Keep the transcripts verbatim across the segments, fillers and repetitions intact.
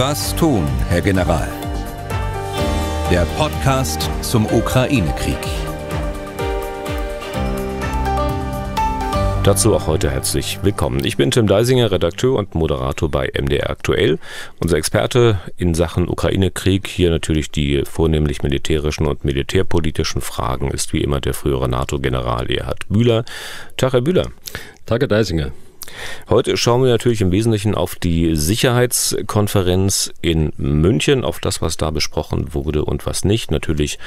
Was tun, Herr General? Der Podcast zum Ukraine-Krieg. Dazu auch heute herzlich willkommen. Ich bin Tim Deisinger, Redakteur und Moderator bei M D R Aktuell. Unser Experte in Sachen Ukraine-Krieg, hier natürlich die vornehmlich militärischen und militärpolitischen Fragen, ist wie immer der frühere NATO-General Erhard Bühler. Tag, Herr Bühler. Tag, Herr Deisinger. Heute schauen wir natürlich im Wesentlichen auf die Sicherheitskonferenz in München, auf das, was da besprochen wurde und was nicht. Natürlich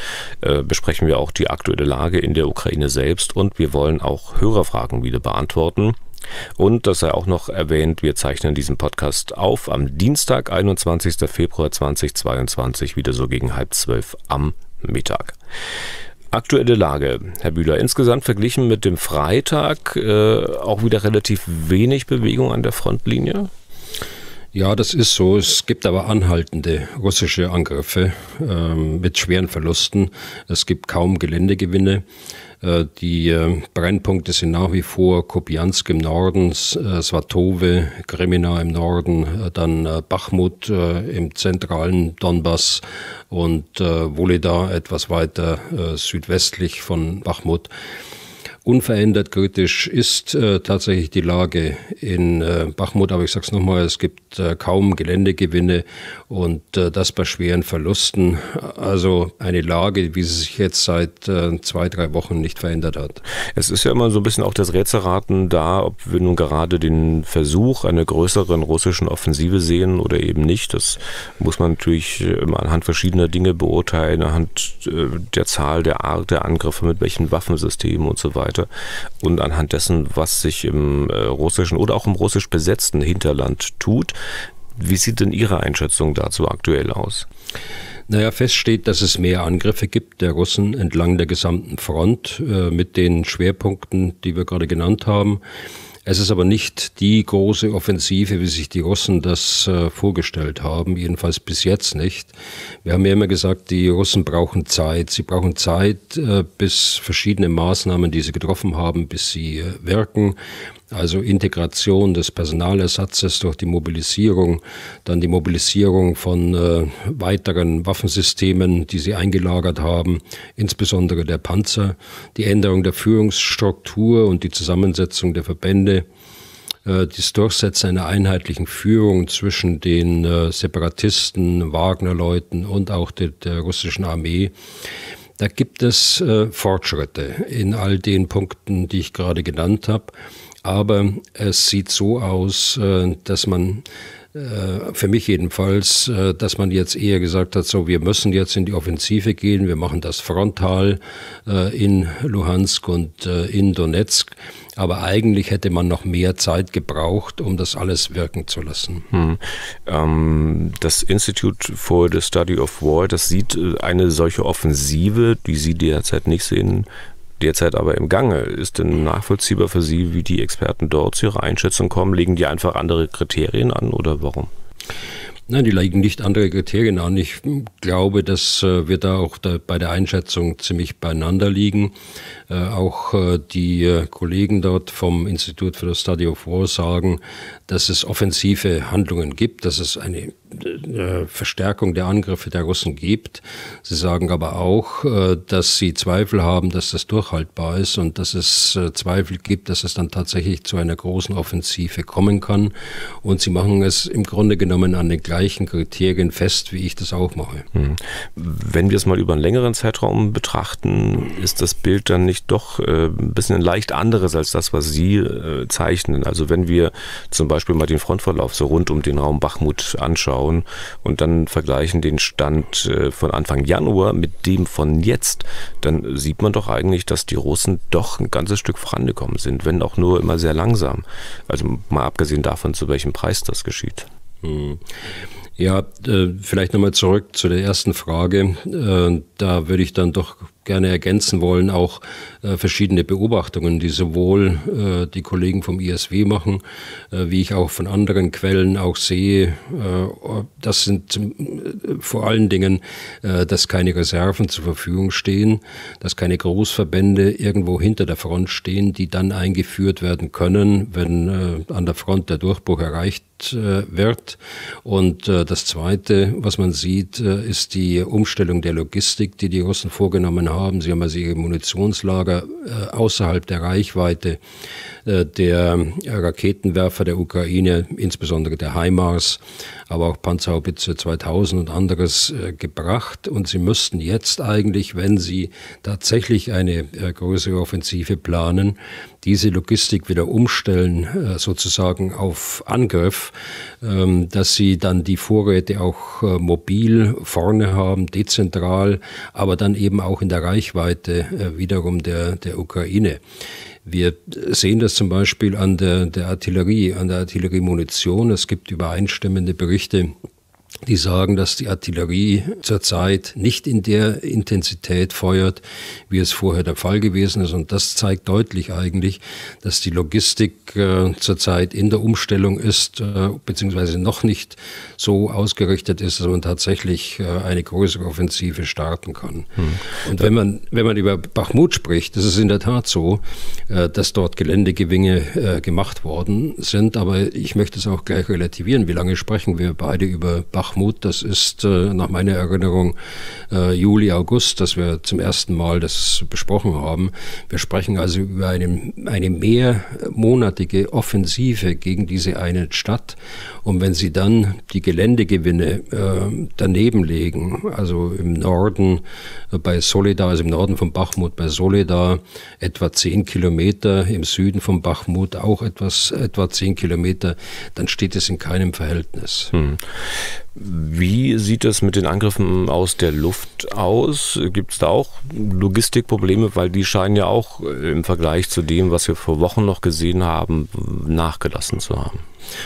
äh, besprechen wir auch die aktuelle Lage in der Ukraine selbst und wir wollen auch Hörerfragen wieder beantworten. Und, das sei auch noch erwähnt, wir zeichnen diesen Podcast auf am Dienstag, einundzwanzigsten Februar zweitausendzweiundzwanzig, wieder so gegen halb zwölf am Mittag. Aktuelle Lage, Herr Bühler, insgesamt verglichen mit dem Freitag äh, auch wieder relativ wenig Bewegung an der Frontlinie? Ja, das ist so. Es gibt aber anhaltende russische Angriffe ähm, mit schweren Verlusten. Es gibt kaum Geländegewinne. Äh, die äh, Brennpunkte sind nach wie vor Kupiansk im Norden, äh, Swatowe, Kremina im Norden, äh, dann äh, Bachmut äh, im zentralen Donbass und äh, Woleda etwas weiter äh, südwestlich von Bachmut. Unverändert kritisch ist äh, tatsächlich die Lage in äh, Bachmut, aber ich sage es nochmal, es gibt äh, kaum Geländegewinne und äh, das bei schweren Verlusten. Also eine Lage, wie sie sich jetzt seit äh, zwei, drei Wochen nicht verändert hat. Es ist ja immer so ein bisschen auch das Rätselraten da, ob wir nun gerade den Versuch einer größeren russischen Offensive sehen oder eben nicht. Das muss man natürlich anhand verschiedener Dinge beurteilen, anhand äh, der Zahl, der Art der Angriffe, mit welchen Waffensystemen und so weiter. Und anhand dessen, was sich im äh, russischen oder auch im russisch besetzten Hinterland tut. Wie sieht denn Ihre Einschätzung dazu aktuell aus? Naja, fest steht, dass es mehr Angriffe gibt der Russen entlang der gesamten Front äh, mit den Schwerpunkten, die wir gerade genannt haben. Es ist aber nicht die große Offensive, wie sich die Russen das äh, vorgestellt haben, jedenfalls bis jetzt nicht. Wir haben ja immer gesagt, die Russen brauchen Zeit. Sie brauchen Zeit, äh, bis verschiedene Maßnahmen, die sie getroffen haben, bis sie äh, wirken. Also Integration des Personalersatzes durch die Mobilisierung, dann die Mobilisierung von äh, weiteren Waffensystemen, die sie eingelagert haben, insbesondere der Panzer, die Änderung der Führungsstruktur und die Zusammensetzung der Verbände, äh, das Durchsetzen einer einheitlichen Führung zwischen den äh, Separatisten, Wagner-Leuten und auch der, der russischen Armee. Da gibt es äh, Fortschritte in all den Punkten, die ich gerade genannt habe. Aber es sieht so aus, dass man, für mich jedenfalls, dass man jetzt eher gesagt hat, so, wir müssen jetzt in die Offensive gehen, wir machen das frontal in Luhansk und in Donetsk. Aber eigentlich hätte man noch mehr Zeit gebraucht, um das alles wirken zu lassen. Hm. Ähm, das Institute for the Study of War, das sieht eine solche Offensive, die Sie derzeit nicht sehen, derzeit aber im Gange. Ist denn nachvollziehbar für Sie, wie die Experten dort zu ihrer Einschätzung kommen? Legen die einfach andere Kriterien an oder warum? Nein, die legen nicht andere Kriterien an. Ich glaube, dass wir da auch da bei der Einschätzung ziemlich beieinander liegen. Äh, auch äh, die äh, Kollegen dort vom Institute for the Study of War sagen, dass es offensive Handlungen gibt, dass es eine äh, Verstärkung der Angriffe der Russen gibt. Sie sagen aber auch, äh, dass sie Zweifel haben, dass das durchhaltbar ist und dass es äh, Zweifel gibt, dass es dann tatsächlich zu einer großen Offensive kommen kann. Und sie machen es im Grunde genommen an den gleichen Kriterien fest, wie ich das auch mache. Wenn wir es mal über einen längeren Zeitraum betrachten, ist das Bild dann nicht doch äh, ein bisschen leicht anderes als das, was Sie äh, zeichnen? Also wenn wir zum Beispiel mal den Frontverlauf so rund um den Raum Bachmut anschauen und dann vergleichen den Stand äh, von Anfang Januar mit dem von jetzt, dann sieht man doch eigentlich, dass die Russen doch ein ganzes Stück vorangekommen sind, wenn auch nur immer sehr langsam. Also mal abgesehen davon, zu welchem Preis das geschieht. Ja, vielleicht nochmal zurück zu der ersten Frage. Da würde ich dann doch gerne ergänzen wollen, auch verschiedene Beobachtungen, die sowohl die Kollegen vom I S W machen, wie ich auch von anderen Quellen auch sehe. Das sind vor allen Dingen, dass keine Reserven zur Verfügung stehen, dass keine Großverbände irgendwo hinter der Front stehen, die dann eingeführt werden können, wenn an der Front der Durchbruch erreicht wird. Und Das Zweite, was man sieht, ist die Umstellung der Logistik, die die Russen vorgenommen haben. Sie haben also ihre Munitionslager außerhalb der Reichweite der Raketenwerfer der Ukraine, insbesondere der HIMARS, aber auch Panzerhaubitze zweitausend und anderes gebracht. Und sie müssten jetzt eigentlich, wenn sie tatsächlich eine größere Offensive planen, diese Logistik wieder umstellen, sozusagen auf Angriff, dass sie dann die Vorräte auch mobil vorne haben, dezentral, aber dann eben auch in der Reichweite wiederum der, der Ukraine. Wir sehen das zum Beispiel an der, der Artillerie, an der Artilleriemunition. Es gibt übereinstimmende Berichte, die sagen, dass die Artillerie zurzeit nicht in der Intensität feuert, wie es vorher der Fall gewesen ist. Und das zeigt deutlich eigentlich, dass die Logistik äh, zurzeit in der Umstellung ist, äh, beziehungsweise noch nicht so ausgerichtet ist, dass man tatsächlich äh, eine größere Offensive starten kann. Hm. Und wenn man, wenn man über Bachmut spricht, das ist in der Tat so, äh, dass dort Geländegewinne äh, gemacht worden sind. Aber ich möchte es auch gleich relativieren. Wie lange sprechen wir beide über Bachmut? Bachmut, das ist äh, nach meiner Erinnerung äh, Juli, August, dass wir zum ersten Mal das besprochen haben. Wir sprechen also über eine, eine mehrmonatige Offensive gegen diese eine Stadt. Und wenn Sie dann die Geländegewinne äh, daneben legen, also im Norden äh, bei Soledar, also im Norden von Bachmut bei Soledar etwa zehn Kilometer, im Süden von Bachmut auch etwas, etwa zehn Kilometer, dann steht es in keinem Verhältnis. Hm. Wie sieht es mit den Angriffen aus der Luft aus? Gibt es da auch Logistikprobleme? Weil die scheinen ja auch im Vergleich zu dem, was wir vor Wochen noch gesehen haben, nachgelassen zu haben.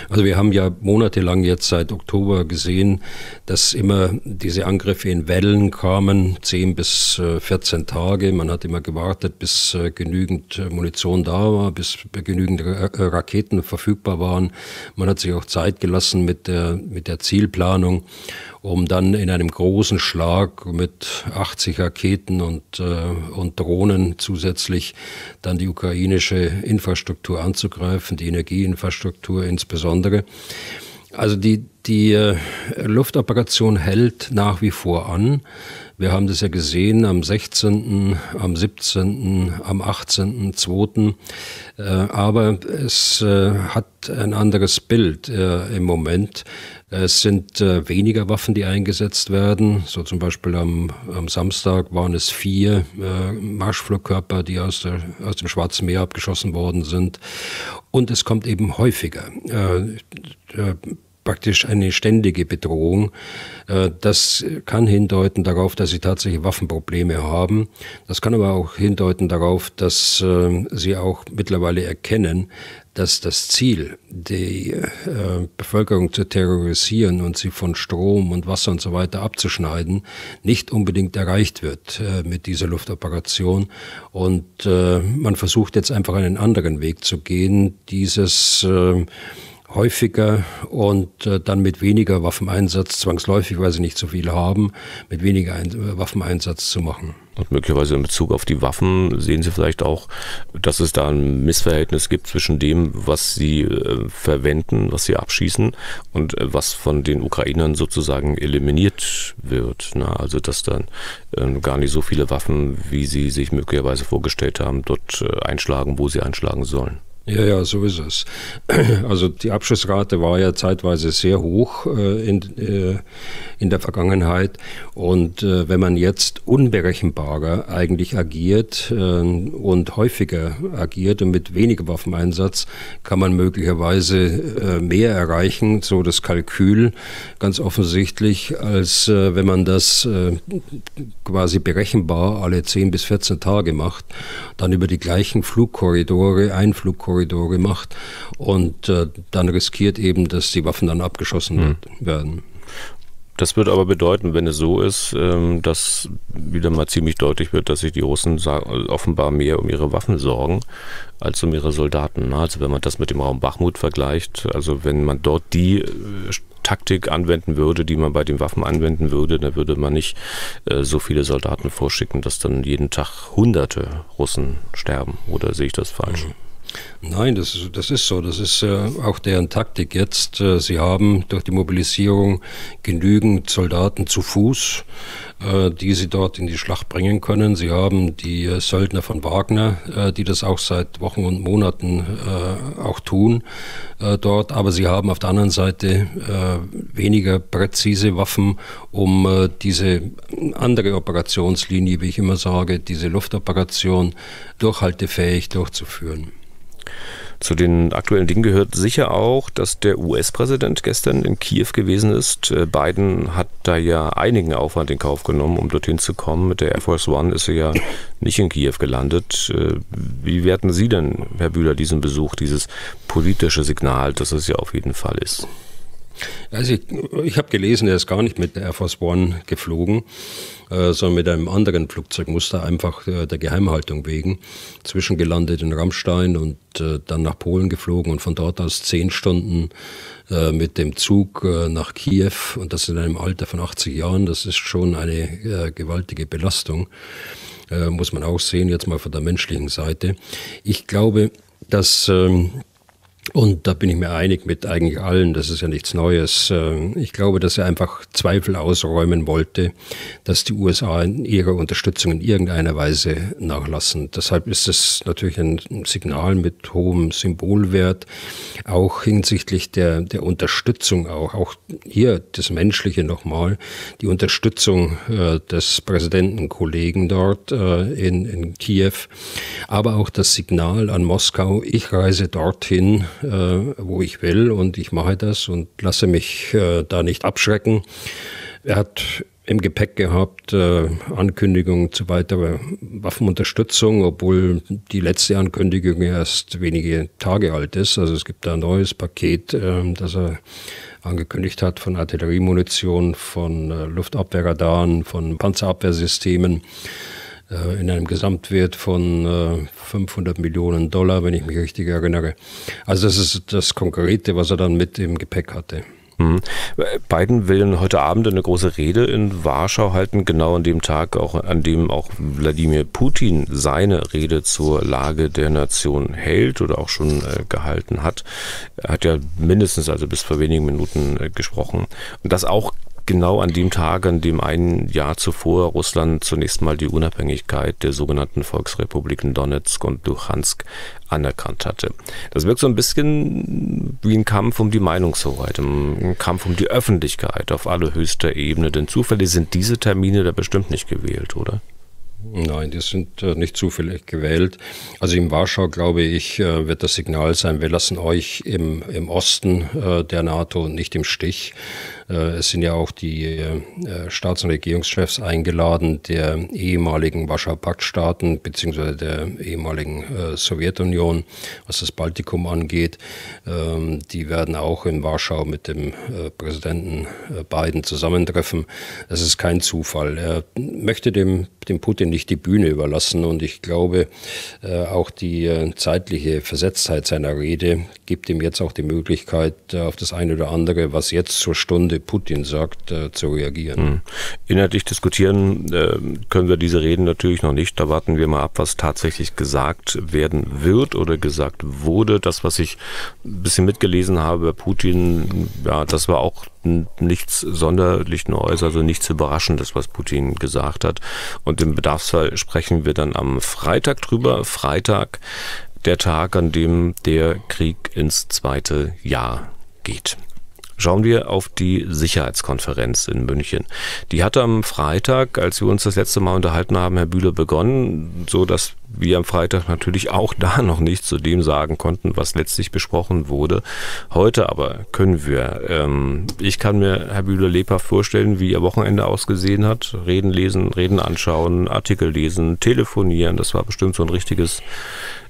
Also wir haben ja monatelang jetzt seit Oktober gesehen, dass immer diese Angriffe in Wellen kamen, zehn bis vierzehn Tage. Man hat immer gewartet, bis genügend Munition da war, bis genügend Raketen verfügbar waren. Man hat sich auch Zeit gelassen mit der, mit der Zielplanung, um dann in einem großen Schlag mit achtzig Raketen und, und Drohnen zusätzlich dann die ukrainische Infrastruktur anzugreifen, die Energieinfrastruktur insbesondere. Besondere. Also die, die Luftoperation hält nach wie vor an. Wir haben das ja gesehen am sechzehnten, am siebzehnten, am achtzehnten zweiten Aber es hat ein anderes Bild im Moment. Es sind weniger Waffen, die eingesetzt werden. So zum Beispiel am, am Samstag waren es vier Marschflugkörper, die aus, der, aus dem Schwarzen Meer abgeschossen worden sind. Und es kommt eben häufiger. Praktisch eine ständige Bedrohung. Das kann hindeuten darauf, dass sie tatsächlich Waffenprobleme haben. Das kann aber auch hindeuten darauf, dass sie auch mittlerweile erkennen, dass das Ziel, die äh, Bevölkerung zu terrorisieren und sie von Strom und Wasser und so weiter abzuschneiden, nicht unbedingt erreicht wird äh, mit dieser Luftoperation. Und äh, man versucht jetzt einfach einen anderen Weg zu gehen, dieses äh, häufiger und äh, dann mit weniger Waffeneinsatz, zwangsläufig, weil sie nicht so viel haben, mit weniger Ein- Waffeneinsatz zu machen. Und möglicherweise in Bezug auf die Waffen sehen Sie vielleicht auch, dass es da ein Missverhältnis gibt zwischen dem, was Sie äh, verwenden, was Sie abschießen und äh, was von den Ukrainern sozusagen eliminiert wird. Na, also dass dann äh, gar nicht so viele Waffen, wie Sie sich möglicherweise vorgestellt haben, dort äh, einschlagen, wo sie einschlagen sollen. Ja, ja, so ist es. Also die Abschussrate war ja zeitweise sehr hoch äh, in, äh, in der Vergangenheit. Und äh, wenn man jetzt unberechenbarer eigentlich agiert äh, und häufiger agiert und mit weniger Waffeneinsatz, kann man möglicherweise äh, mehr erreichen, so das Kalkül ganz offensichtlich, als äh, wenn man das äh, quasi berechenbar alle zehn bis vierzehn Tage macht, dann über die gleichen Flugkorridore, Einflugkorridore, Korridore macht und äh, dann riskiert eben, dass die Waffen dann abgeschossen mhm. werden. Das würde aber bedeuten, wenn es so ist, ähm, dass wieder mal ziemlich deutlich wird, dass sich die Russen offenbar mehr um ihre Waffen sorgen als um ihre Soldaten. Also wenn man das mit dem Raum Bachmut vergleicht, also wenn man dort die äh, Taktik anwenden würde, die man bei den Waffen anwenden würde, dann würde man nicht äh, so viele Soldaten vorschicken, dass dann jeden Tag hunderte Russen sterben. Oder sehe ich das falsch? Mhm. Nein, das, das ist so. Das ist äh, auch deren Taktik jetzt. Äh, sie haben durch die Mobilisierung genügend Soldaten zu Fuß, äh, die sie dort in die Schlacht bringen können. Sie haben die äh, Söldner von Wagner, äh, die das auch seit Wochen und Monaten äh, auch tun äh, dort. Aber sie haben auf der anderen Seite äh, weniger präzise Waffen, um äh, diese andere Operationslinie, wie ich immer sage, diese Luftoperation durchhaltefähig durchzuführen. Zu den aktuellen Dingen gehört sicher auch, dass der U S-Präsident gestern in Kiew gewesen ist. Biden hat da ja einigen Aufwand in Kauf genommen, um dorthin zu kommen. Mit der Air Force One ist er ja nicht in Kiew gelandet. Wie werten Sie denn, Herr Bühler, diesen Besuch, dieses politische Signal, das es ja auf jeden Fall ist? Also ich, ich habe gelesen, er ist gar nicht mit der Air Force One geflogen, äh, sondern mit einem anderen Flugzeugmuster, einfach äh, der Geheimhaltung wegen, zwischengelandet in Ramstein und äh, dann nach Polen geflogen und von dort aus zehn Stunden äh, mit dem Zug äh, nach Kiew, und das in einem Alter von achtzig Jahren. Das ist schon eine äh, gewaltige Belastung, äh, muss man auch sehen, jetzt mal von der menschlichen Seite. Ich glaube, dass... Ähm, Und da bin ich mir einig mit eigentlich allen, das ist ja nichts Neues. Ich glaube, dass er einfach Zweifel ausräumen wollte, dass die U S A in ihrer Unterstützung in irgendeiner Weise nachlassen. Deshalb ist es natürlich ein Signal mit hohem Symbolwert, auch hinsichtlich der, der Unterstützung, auch, auch hier das Menschliche nochmal, die Unterstützung äh, des Präsidentenkollegen dort äh, in, in Kiew, aber auch das Signal an Moskau, ich reise dorthin, wo ich will, und ich mache das und lasse mich äh, da nicht abschrecken. Er hat im Gepäck gehabt äh, Ankündigungen zu weiterer Waffenunterstützung, obwohl die letzte Ankündigung erst wenige Tage alt ist. Also es gibt da ein neues Paket, äh, das er angekündigt hat, von Artilleriemunition, von äh, Luftabwehrradaren, von Panzerabwehrsystemen, in einem Gesamtwert von fünfhundert Millionen Dollar, wenn ich mich richtig erinnere. Also das ist das Konkrete, was er dann mit im Gepäck hatte. Mhm. Biden will heute Abend eine große Rede in Warschau halten, genau an dem Tag, auch, an dem auch Wladimir Putin seine Rede zur Lage der Nation hält oder auch schon äh, gehalten hat. Er hat ja mindestens, also bis vor wenigen Minuten äh, gesprochen. Und das auch genau an dem Tag, an dem ein Jahr zuvor Russland zunächst mal die Unabhängigkeit der sogenannten Volksrepubliken Donezk und Luhansk anerkannt hatte. Das wirkt so ein bisschen wie ein Kampf um die Meinungshoheit, ein Kampf um die Öffentlichkeit auf allerhöchster Ebene. Denn zufällig sind diese Termine da bestimmt nicht gewählt, oder? Nein, die sind nicht zufällig gewählt. Also in Warschau, glaube ich, wird das Signal sein, wir lassen euch im, im Osten der NATO nicht im Stich. Es sind ja auch die Staats- und Regierungschefs eingeladen der ehemaligen Warschauer Paktstaaten beziehungsweise der ehemaligen Sowjetunion, was das Baltikum angeht. Die werden auch in Warschau mit dem Präsidenten Biden zusammentreffen. Das ist kein Zufall. Er möchte dem, dem Putin nicht die Bühne überlassen, und ich glaube, auch die zeitliche Versetztheit seiner Rede gibt ihm jetzt auch die Möglichkeit, auf das eine oder andere, was jetzt zur Stunde Putin sagt, äh, zu reagieren. Inhaltlich diskutieren äh, können wir diese Reden natürlich noch nicht. Da warten wir mal ab, was tatsächlich gesagt werden wird oder gesagt wurde. Das, was ich ein bisschen mitgelesen habe über Putin, ja, das war auch nichts sonderlich Neues, also nichts Überraschendes, was Putin gesagt hat. Und im Bedarfsfall sprechen wir dann am Freitag drüber. Freitag, der Tag, an dem der Krieg ins zweite Jahr geht. Schauen wir auf die Sicherheitskonferenz in München. Die hat am Freitag, als wir uns das letzte Mal unterhalten haben, Herr Bühler, begonnen, so dass wir am Freitag natürlich auch da noch nicht zu dem sagen konnten, was letztlich besprochen wurde. Heute aber können wir. Ähm, ich kann mir, Herr Bühler, lebhaft vorstellen, wie Ihr Wochenende ausgesehen hat. Reden lesen, Reden anschauen, Artikel lesen, telefonieren. Das war bestimmt so ein richtiges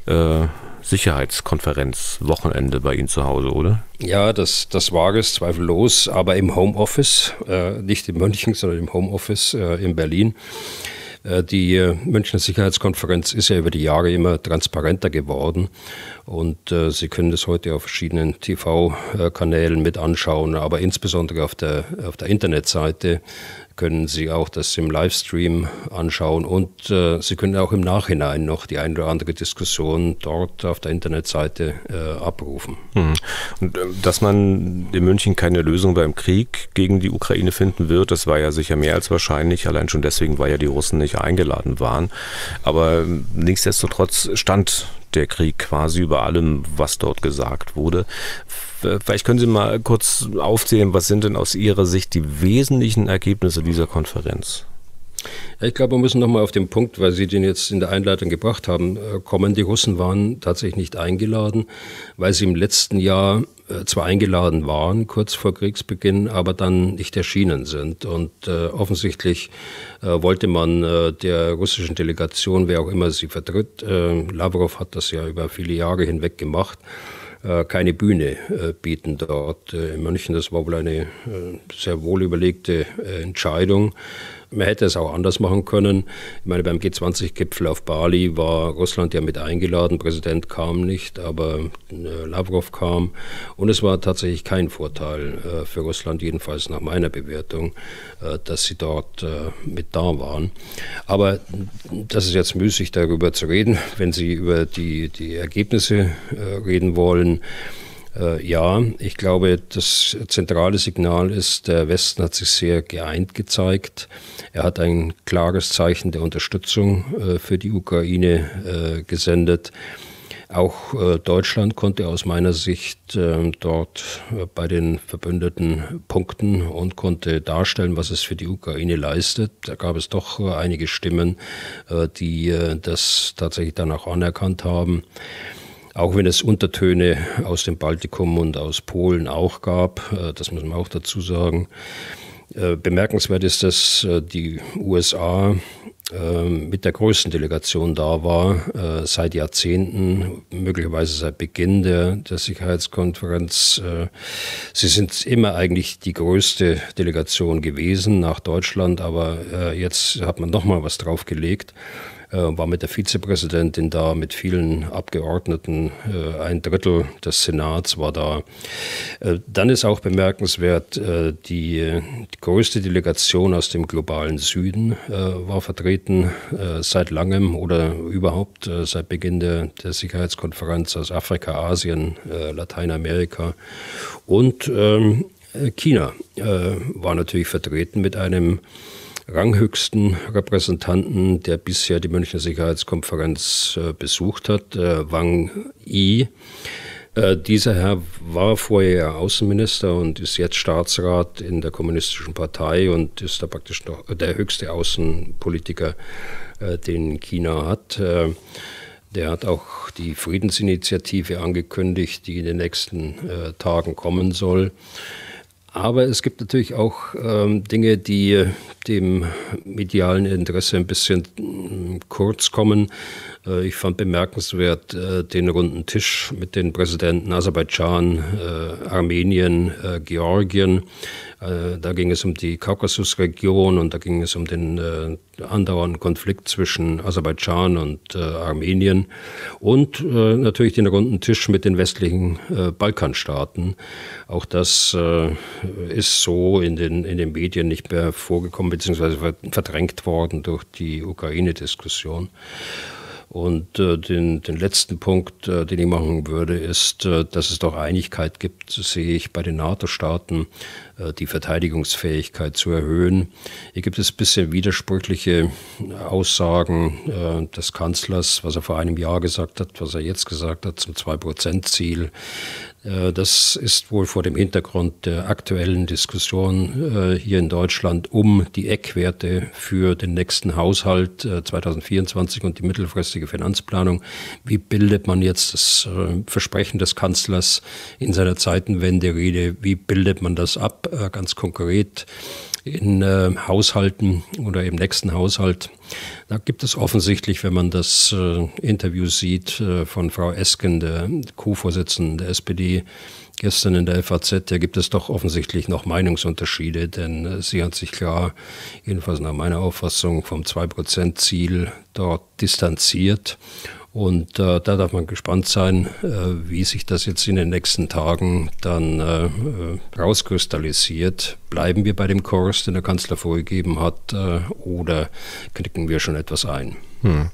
äh, Sicherheitskonferenz-Wochenende bei Ihnen zu Hause, oder? Ja, das, das war es, zweifellos, aber im Homeoffice, äh, nicht in München, sondern im Homeoffice äh, in Berlin. Äh, die äh, Münchner Sicherheitskonferenz ist ja über die Jahre immer transparenter geworden, und äh, Sie können das heute auf verschiedenen T V-Kanälen mit anschauen, aber insbesondere auf der, auf der Internetseite können Sie auch das im Livestream anschauen und äh, Sie können auch im Nachhinein noch die eine oder andere Diskussion dort auf der Internetseite äh, abrufen. Mhm. Und äh, dass man in München keine Lösung beim Krieg gegen die Ukraine finden wird, das war ja sicher mehr als wahrscheinlich, allein schon deswegen, weil ja die Russen nicht eingeladen waren. Aber äh, nichtsdestotrotz stand der Krieg quasi über allem, was dort gesagt wurde. Vielleicht können Sie mal kurz aufzählen, was sind denn aus Ihrer Sicht die wesentlichen Ergebnisse dieser Konferenz? Ich glaube, wir müssen nochmal auf den Punkt, weil Sie den jetzt in der Einleitung gebracht haben, kommen. Die Russen waren tatsächlich nicht eingeladen, weil sie im letzten Jahr zwar eingeladen waren, kurz vor Kriegsbeginn, aber dann nicht erschienen sind. Und äh, offensichtlich äh, wollte man äh, der russischen Delegation, wer auch immer sie vertritt, äh, Lavrov hat das ja über viele Jahre hinweg gemacht, keine Bühne äh, bieten dort äh, in München. Das war wohl eine äh, sehr wohl überlegte äh, Entscheidung. Man hätte es auch anders machen können. Ich meine, beim G zwanzig-Gipfel auf Bali war Russland ja mit eingeladen. Präsident kam nicht, aber äh, Lavrov kam. Und es war tatsächlich kein Vorteil äh, für Russland, jedenfalls nach meiner Bewertung, äh, dass sie dort äh, mit da waren. Aber das ist jetzt müßig, darüber zu reden. Wenn Sie über die, die Ergebnisse äh, reden wollen, ja, ich glaube, das zentrale Signal ist, der Westen hat sich sehr geeint gezeigt. Er hat ein klares Zeichen der Unterstützung für die Ukraine gesendet. Auch Deutschland konnte aus meiner Sicht dort bei den Verbündeten punkten und konnte darstellen, was es für die Ukraine leistet. Da gab es doch einige Stimmen, die das tatsächlich dann auch anerkannt haben. Auch wenn es Untertöne aus dem Baltikum und aus Polen auch gab, das muss man auch dazu sagen. Bemerkenswert ist, dass die U S A mit der größten Delegation da war, seit Jahrzehnten, möglicherweise seit Beginn der, der Sicherheitskonferenz. Sie sind immer eigentlich die größte Delegation gewesen nach Deutschland, aber jetzt hat man nochmal was draufgelegt. War mit der Vizepräsidentin da, mit vielen Abgeordneten, ein Drittel des Senats war da. Dann ist auch bemerkenswert, die, die größte Delegation aus dem globalen Süden war vertreten seit langem oder überhaupt seit Beginn der, der Sicherheitskonferenz aus Afrika, Asien, Lateinamerika und China war natürlich vertreten mit einem ranghöchsten Repräsentanten, der bisher die Münchner Sicherheitskonferenz äh, besucht hat, äh, Wang Yi. Äh, dieser Herr war vorher Außenminister und ist jetzt Staatsrat in der Kommunistischen Partei und ist da praktisch noch der höchste Außenpolitiker, äh, den China hat. Äh, Der hat auch die Friedensinitiative angekündigt, die in den nächsten äh, Tagen kommen soll. Aber es gibt natürlich auch ähm, Dinge, die dem medialen Interesse ein bisschen mh, kurz kommen. Äh, ich fand bemerkenswert äh, den runden Tisch mit den Präsidenten Aserbaidschan, äh, Armenien, äh, Georgien. Äh, da ging es um die Kaukasusregion und da ging es um den äh, andauernden Konflikt zwischen Aserbaidschan und äh, Armenien und äh, natürlich den runden Tisch mit den westlichen äh, Balkanstaaten. Auch das äh, ist so in den, in den Medien nicht mehr vorgekommen bzw. verdrängt worden durch die Ukraine-Diskussion. Und äh, den, den letzten Punkt, äh, den ich machen würde, ist, äh, dass es doch Einigkeit gibt, sehe ich bei den NATO-Staaten, äh, die Verteidigungsfähigkeit zu erhöhen. Hier gibt es ein bisschen widersprüchliche Aussagen äh, des Kanzlers, was er vor einem Jahr gesagt hat, was er jetzt gesagt hat zum zwei Prozent Ziel. Äh, das ist wohl vor dem Hintergrund der aktuellen Diskussion äh, hier in Deutschland um die Eckwerte für den nächsten Haushalt äh, zweitausendvierundzwanzig und die mittelfristige Finanzplanung. Wie bildet man jetzt das Versprechen des Kanzlers in seiner Zeitenwende-Rede, wie bildet man das ab, ganz konkret in Haushalten oder im nächsten Haushalt? Da gibt es offensichtlich, wenn man das Interview sieht von Frau Esken, der Co-Vorsitzenden der S P D, gestern in der F A Z, da gibt es doch offensichtlich noch Meinungsunterschiede, denn sie hat sich klar, jedenfalls nach meiner Auffassung, vom zwei Prozent Ziel dort distanziert Und äh, da darf man gespannt sein, äh, wie sich das jetzt in den nächsten Tagen dann äh, rauskristallisiert. Bleiben wir bei dem Kurs, den der Kanzler vorgegeben hat, äh, oder knicken wir schon etwas ein? Hm.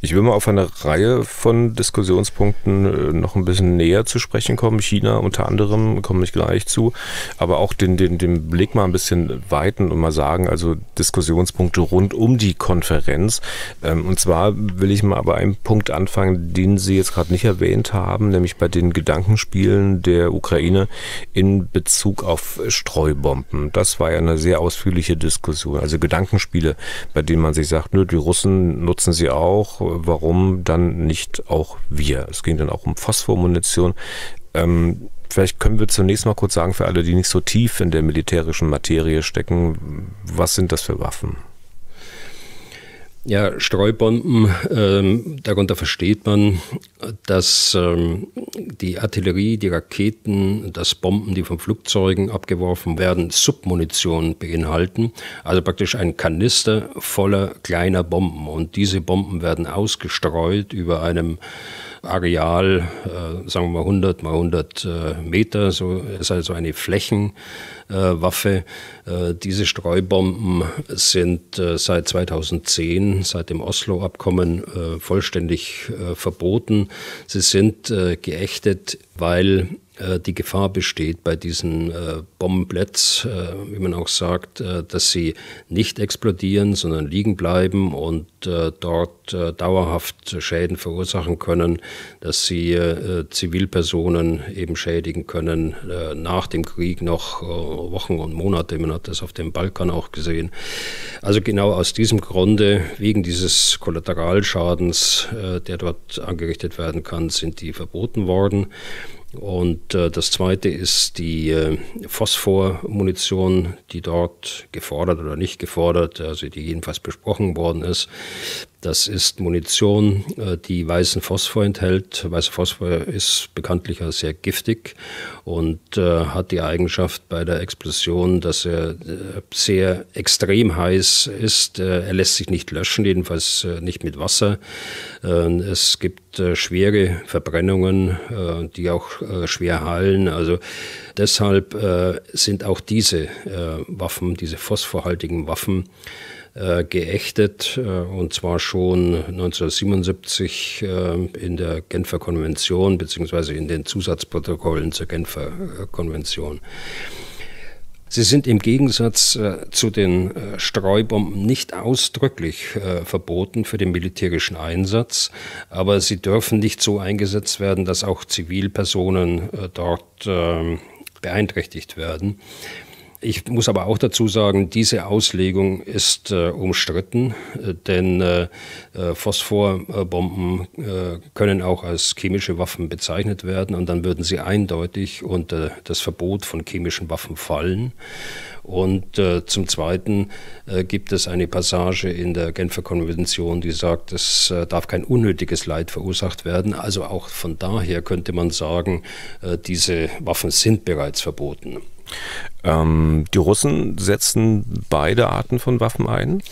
Ich will mal auf eine Reihe von Diskussionspunkten äh, noch ein bisschen näher zu sprechen kommen. China unter anderem, komme ich gleich zu, aber auch den, den, den Blick mal ein bisschen weiten und mal sagen, also Diskussionspunkte rund um die Konferenz. Ähm, und zwar will ich mal bei einem Punkt anfangen, den Sie jetzt gerade nicht erwähnt haben, nämlich bei den Gedankenspielen der Ukraine in Bezug auf Streubomben. Das war ja eine sehr ausführliche Diskussion, also Gedankenspiele, bei denen man sich sagt, nö, die Russen nutzen sie auch, warum dann nicht auch wir? Es ging dann auch um Phosphormunition. Ähm, vielleicht können wir zunächst mal kurz sagen, für alle, die nicht so tief in der militärischen Materie stecken, was sind das für Waffen? Ja, Streubomben, ähm, darunter versteht man, dass ähm, die Artillerie, die Raketen, das Bomben, die von Flugzeugen abgeworfen werden, Submunition beinhalten. Also praktisch ein Kanister voller kleiner Bomben. Und diese Bomben werden ausgestreut über einem Areal, äh, sagen wir mal hundert mal hundert äh, Meter, so ist also eine Flächenwaffe. Äh, äh, diese Streubomben sind äh, seit zweitausendzehn, seit dem Oslo-Abkommen, äh, vollständig äh, verboten. Sie sind äh, geächtet, weil die Gefahr besteht bei diesen äh, Bombenplätzen, äh, wie man auch sagt, äh, dass sie nicht explodieren, sondern liegen bleiben und äh, dort äh, dauerhaft Schäden verursachen können, dass sie äh, Zivilpersonen eben schädigen können, äh, nach dem Krieg noch äh, Wochen und Monate. Man hat das auf dem Balkan auch gesehen. Also genau aus diesem Grunde, wegen dieses Kollateralschadens, äh, der dort angerichtet werden kann, sind die verboten worden. Und äh, das Zweite ist die äh, Phosphormunition, die dort gefordert oder nicht gefordert, also die jedenfalls besprochen worden ist. Das ist Munition, äh, die weißen Phosphor enthält. Weißer Phosphor ist bekanntlich sehr giftig und äh, hat die Eigenschaft bei der Explosion, dass er äh, sehr extrem heiß ist. Äh, er lässt sich nicht löschen, jedenfalls äh, nicht mit Wasser. Äh, es gibt äh, schwere Verbrennungen, äh, die auch äh, schwer heilen. Also deshalb äh, sind auch diese äh, Waffen, diese phosphorhaltigen Waffen, Äh, geächtet, äh, und zwar schon neunzehnhundertsiebenundsiebzig äh, in der Genfer Konvention beziehungsweise in den Zusatzprotokollen zur Genfer äh, Konvention. Sie sind im Gegensatz äh, zu den äh, Streubomben nicht ausdrücklich äh, verboten für den militärischen Einsatz, aber sie dürfen nicht so eingesetzt werden, dass auch Zivilpersonen äh, dort äh, beeinträchtigt werden. Ich muss aber auch dazu sagen, diese Auslegung ist äh, umstritten, denn äh, Phosphorbomben äh, können auch als chemische Waffen bezeichnet werden und dann würden sie eindeutig unter das Verbot von chemischen Waffen fallen. Und äh, zum Zweiten äh, gibt es eine Passage in der Genfer Konvention, die sagt, es äh, darf kein unnötiges Leid verursacht werden. Also auch von daher könnte man sagen, äh, diese Waffen sind bereits verboten. Ähm, die Russen setzen beide Arten von Waffen ein?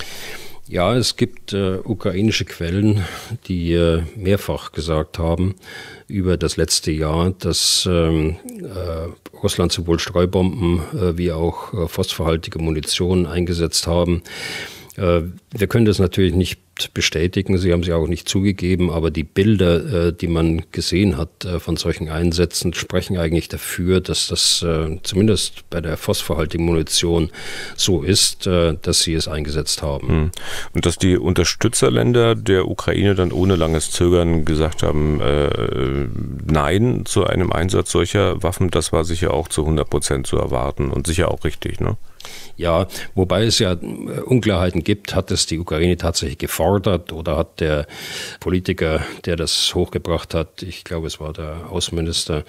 Ja, es gibt äh, ukrainische Quellen, die äh, mehrfach gesagt haben über das letzte Jahr, dass ähm, äh, Russland sowohl Streubomben äh, wie auch äh, phosphorhaltige Munition eingesetzt haben. Äh, wir können das natürlich nicht bestätigen, sie haben sie auch nicht zugegeben, aber die Bilder, äh, die man gesehen hat äh, von solchen Einsätzen, sprechen eigentlich dafür, dass das äh, zumindest bei der phosphorhaltigen Munition so ist, äh, dass sie es eingesetzt haben. Und dass die Unterstützerländer der Ukraine dann ohne langes Zögern gesagt haben, äh, nein zu einem Einsatz solcher Waffen, das war sicher auch zu hundert Prozent zu erwarten und sicher auch richtig, ne? Ja, wobei es ja Unklarheiten gibt, hat es die Ukraine tatsächlich gefordert oder hat der Politiker, der das hochgebracht hat, ich glaube es war der Außenminister,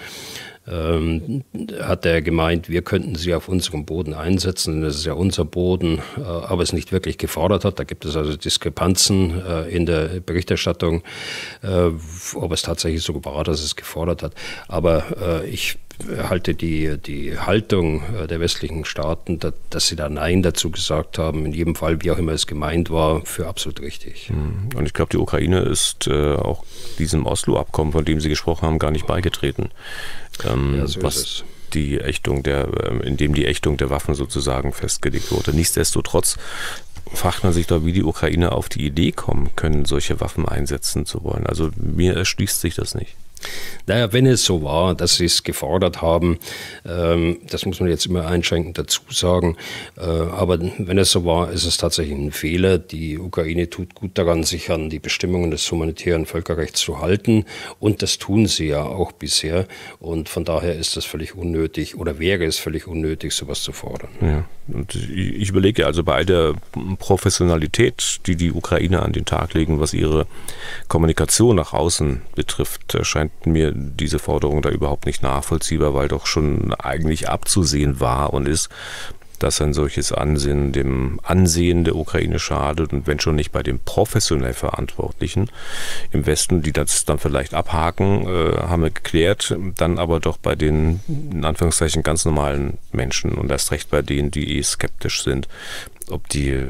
ähm, hat er gemeint, wir könnten sie auf unserem Boden einsetzen, das ist ja unser Boden, äh, aber es nicht wirklich gefordert hat. Da gibt es also Diskrepanzen äh, in der Berichterstattung, äh, ob es tatsächlich so war, dass es gefordert hat. Aber äh, ich halte die, die Haltung der westlichen Staaten, dass, dass sie da Nein dazu gesagt haben, in jedem Fall, wie auch immer es gemeint war, für absolut richtig. Und ich glaube, die Ukraine ist äh, auch diesem Oslo-Abkommen, von dem Sie gesprochen haben, gar nicht beigetreten. Ähm, ja, so was ist es. Die Ächtung der, in dem die Ächtung der Waffen sozusagen festgelegt wurde. Nichtsdestotrotz fragt man sich doch, wie die Ukrainer auf die Idee kommen können, solche Waffen einsetzen zu wollen. Also mir erschließt sich das nicht. Naja, wenn es so war, dass sie es gefordert haben, ähm, das muss man jetzt immer einschränkend dazu sagen, äh, aber wenn es so war, ist es tatsächlich ein Fehler. Die Ukraine tut gut daran, sich an die Bestimmungen des humanitären Völkerrechts zu halten, und das tun sie ja auch bisher, und von daher ist das völlig unnötig oder wäre es völlig unnötig, sowas zu fordern. Ja. Und ich überlege also bei der Professionalität, die die Ukrainer an den Tag legen, was ihre Kommunikation nach außen betrifft, scheint mir diese Forderung da überhaupt nicht nachvollziehbar, weil doch schon eigentlich abzusehen war und ist, dass ein solches Ansehen dem Ansehen der Ukraine schadet, und wenn schon nicht bei den professionell Verantwortlichen im Westen, die das dann vielleicht abhaken, äh, haben wir geklärt, dann aber doch bei den, in Anführungszeichen, ganz normalen Menschen und erst recht bei denen, die eh skeptisch sind, ob die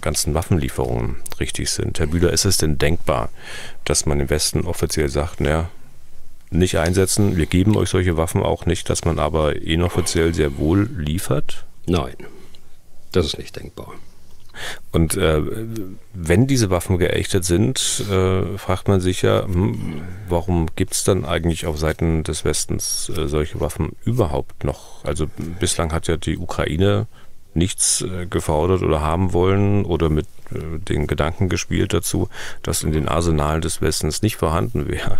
ganzen Waffenlieferungen richtig sind. Herr Bühler, ist es denn denkbar, dass man im Westen offiziell sagt, naja, nicht einsetzen, wir geben euch solche Waffen auch nicht, dass man aber inoffiziell sehr wohl liefert? Nein, das ist nicht denkbar. Und äh, wenn diese Waffen geächtet sind, äh, fragt man sich ja, hm, warum gibt es dann eigentlich auf Seiten des Westens äh, solche Waffen überhaupt noch? Also bislang hat ja die Ukraine nichts äh, gefordert oder haben wollen oder mit äh, den Gedanken gespielt dazu, dass in den Arsenalen des Westens nicht vorhanden wäre.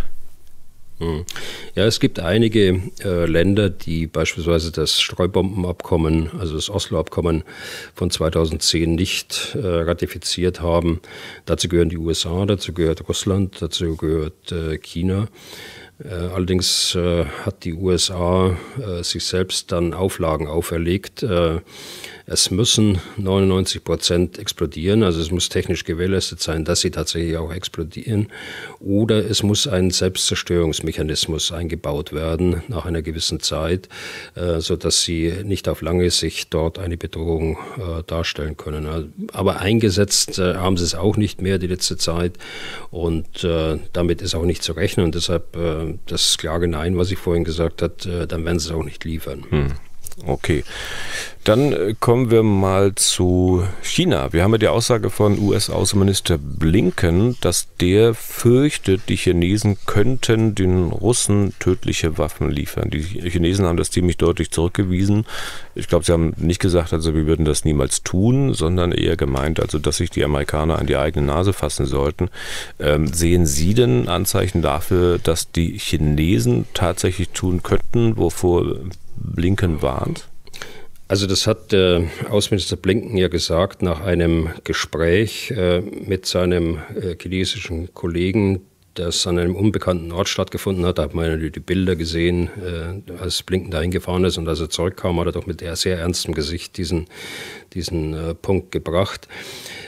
Ja, es gibt einige äh, Länder, die beispielsweise das Streubombenabkommen, also das Oslo-Abkommen von zweitausendzehn nicht äh, ratifiziert haben. Dazu gehören die U S A, dazu gehört Russland, dazu gehört äh, China. Allerdings äh, hat die U S A äh, sich selbst dann Auflagen auferlegt. Äh, es müssen neunundneunzig Prozent explodieren, also es muss technisch gewährleistet sein, dass sie tatsächlich auch explodieren. Oder es muss ein Selbstzerstörungsmechanismus eingebaut werden nach einer gewissen Zeit, äh, sodass sie nicht auf lange Sicht dort eine Bedrohung äh, darstellen können. Aber eingesetzt äh, haben sie es auch nicht mehr die letzte Zeit, und äh, damit ist auch nicht zu rechnen, und deshalb äh, das klare Nein, was ich vorhin gesagt habe, dann werden sie es auch nicht liefern. Hm. Okay, dann kommen wir mal zu China. Wir haben ja die Aussage von U S-Außenminister Blinken, dass der fürchtet, die Chinesen könnten den Russen tödliche Waffen liefern. Die Chinesen haben das ziemlich deutlich zurückgewiesen. Ich glaube, sie haben nicht gesagt, also wir würden das niemals tun, sondern eher gemeint, also dass sich die Amerikaner an die eigene Nase fassen sollten. Ähm, sehen Sie denn Anzeichen dafür, dass die Chinesen tatsächlich tun könnten, wovor Blinken warnt? Also das hat äh, Außenminister Blinken ja gesagt nach einem Gespräch äh, mit seinem äh, chinesischen Kollegen, das an einem unbekannten Ort stattgefunden hat. Da hat man die Bilder gesehen, äh, als Blinken dahin gefahren ist, und als er zurückkam, hat er doch mit sehr ernstem Gesicht diesen, diesen äh, Punkt gebracht.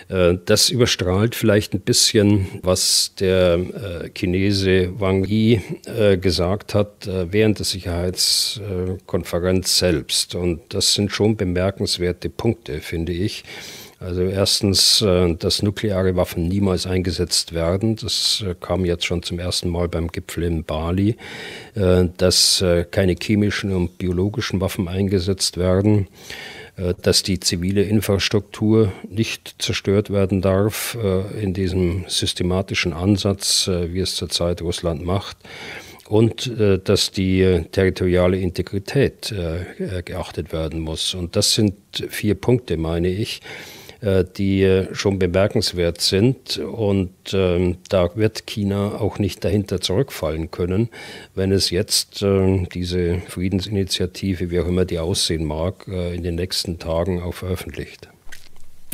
Äh, das überstrahlt vielleicht ein bisschen, was der äh, Chinese Wang Yi äh, gesagt hat äh, während der Sicherheitskonferenz selbst. Und das sind schon bemerkenswerte Punkte, finde ich. Also erstens, dass nukleare Waffen niemals eingesetzt werden. Das kam jetzt schon zum ersten Mal beim Gipfel in Bali. Dass keine chemischen und biologischen Waffen eingesetzt werden. Dass die zivile Infrastruktur nicht zerstört werden darf in diesem systematischen Ansatz, wie es zurzeit Russland macht. Und äh, dass die territoriale Integrität äh, geachtet werden muss. Und das sind vier Punkte, meine ich, äh, die schon bemerkenswert sind. Und ähm, da wird China auch nicht dahinter zurückfallen können, wenn es jetzt äh, diese Friedensinitiative, wie auch immer die aussehen mag, äh, in den nächsten Tagen auch veröffentlicht.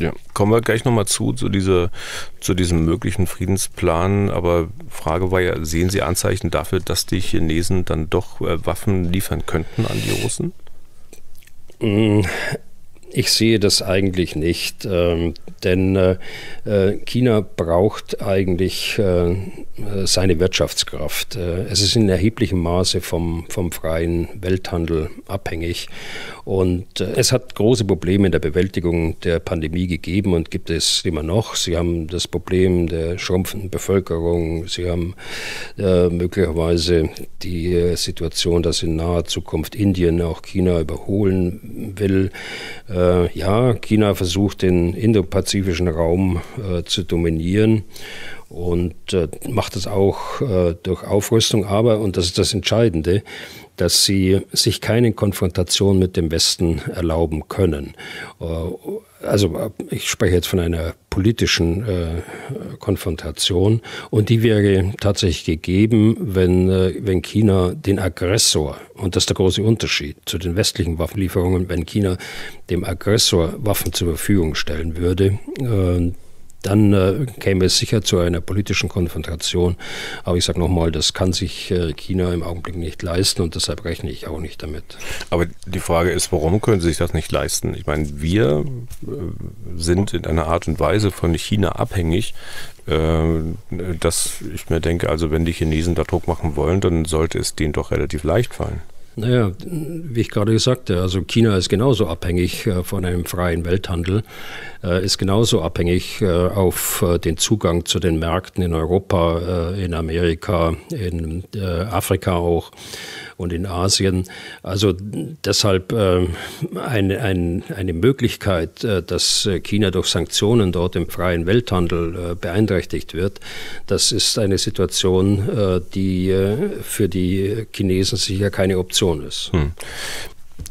Ja. Kommen wir gleich nochmal zu, zu, dieser, zu diesem möglichen Friedensplan. Aber Frage war ja, sehen Sie Anzeichen dafür, dass die Chinesen dann doch äh, Waffen liefern könnten an die Russen? Ich sehe das eigentlich nicht, ähm, denn äh, China braucht eigentlich äh, seine Wirtschaftskraft. Äh, es ist in erheblichem Maße vom, vom freien Welthandel abhängig und äh, es hat große Probleme in der Bewältigung der Pandemie gegeben und gibt es immer noch. Sie haben das Problem der schrumpfenden Bevölkerung, sie haben äh, möglicherweise die äh, Situation, dass in naher Zukunft Indien auch China überholen will. Ja, China versucht, den indopazifischen Raum äh, zu dominieren und äh, macht das auch äh, durch Aufrüstung. Aber, und das ist das Entscheidende, dass sie sich keine Konfrontation mit dem Westen erlauben können. Also ich spreche jetzt von einer politischen äh, Konfrontation und die wäre tatsächlich gegeben, wenn, äh, wenn China den Aggressor, und das ist der große Unterschied zu den westlichen Waffenlieferungen, wenn China dem Aggressor Waffen zur Verfügung stellen würde, äh, dann äh, käme es sicher zu einer politischen Konfrontation. Aber ich sage nochmal, das kann sich äh, China im Augenblick nicht leisten und deshalb rechne ich auch nicht damit. Aber die Frage ist, warum können sie sich das nicht leisten? Ich meine, wir äh, sind in einer Art und Weise von China abhängig, äh, dass ich mir denke, also wenn die Chinesen da Druck machen wollen, dann sollte es denen doch relativ leicht fallen. Naja, wie ich gerade gesagt habe, also China ist genauso abhängig von einem freien Welthandel, ist genauso abhängig auf den Zugang zu den Märkten in Europa, in Amerika, in Afrika auch und in Asien. Also deshalb eine, eine, eine Möglichkeit, dass China durch Sanktionen dort im freien Welthandel beeinträchtigt wird, das ist eine Situation, die für die Chinesen sicher keine Option ist. Hm.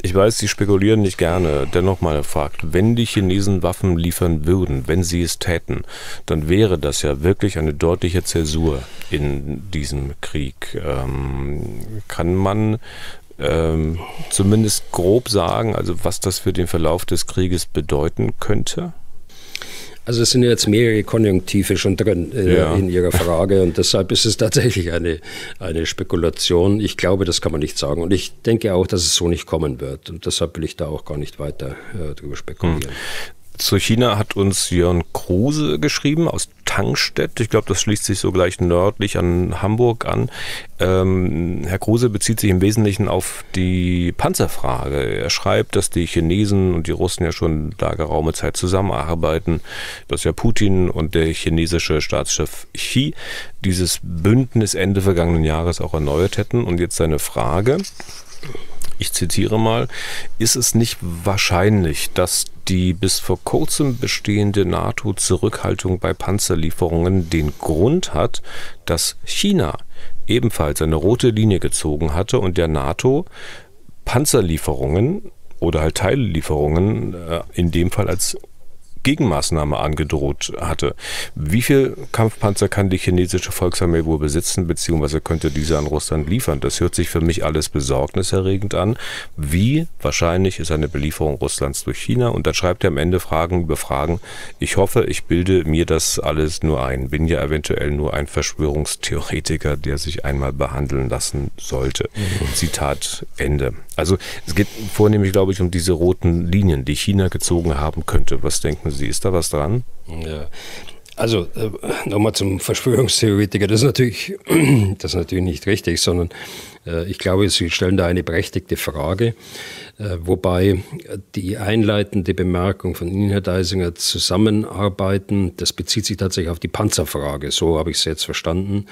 Ich weiß, Sie spekulieren nicht gerne. Dennoch mal gefragt, wenn die Chinesen Waffen liefern würden, wenn sie es täten, dann wäre das ja wirklich eine deutliche Zäsur in diesem Krieg. Ähm, kann man ähm, zumindest grob sagen, also was das für den Verlauf des Krieges bedeuten könnte? Also es sind jetzt mehrere Konjunktive schon drin in, ja. in Ihrer Frage und deshalb ist es tatsächlich eine, eine Spekulation. Ich glaube, das kann man nicht sagen und ich denke auch, dass es so nicht kommen wird und deshalb will ich da auch gar nicht weiter äh, drüber spekulieren. Hm. Zu China hat uns Jörn Kruse geschrieben aus Tangstedt. Ich glaube, das schließt sich so gleich nördlich an Hamburg an. Ähm, Herr Kruse bezieht sich im Wesentlichen auf die Panzerfrage. Er schreibt, dass die Chinesen und die Russen ja schon da geraume Zeit zusammenarbeiten, dass ja Putin und der chinesische Staatschef Xi dieses Bündnis Ende vergangenen Jahres auch erneuert hätten. Und jetzt seine Frage, ich zitiere mal, ist es nicht wahrscheinlich, dass die bis vor kurzem bestehende NATO-Zurückhaltung bei Panzerlieferungen den Grund hat, dass China ebenfalls eine rote Linie gezogen hatte und der NATO Panzerlieferungen oder halt Teillieferungen in dem Fall als Gegenmaßnahme angedroht hatte. Wie viel Kampfpanzer kann die chinesische Volksarmee wohl besitzen, beziehungsweise könnte diese an Russland liefern? Das hört sich für mich alles besorgniserregend an. Wie wahrscheinlich ist eine Belieferung Russlands durch China? Und dann schreibt er am Ende Fragen über Fragen. Ich hoffe, ich bilde mir das alles nur ein. Bin ja eventuell nur ein Verschwörungstheoretiker, der sich einmal behandeln lassen sollte. Mhm. Zitat Ende. Also es geht vornehmlich, glaube ich, um diese roten Linien, die China gezogen haben könnte. Was denken Sie, ist da was dran? Ja. Also äh, nochmal zum Verschwörungstheoretiker, das ist natürlich, das ist natürlich nicht richtig, sondern äh, ich glaube, Sie stellen da eine berechtigte Frage, äh, wobei die einleitende Bemerkung von Ihnen, Herr Deisinger, zusammenarbeiten, das bezieht sich tatsächlich auf die Panzerfrage, so habe ich es jetzt verstanden,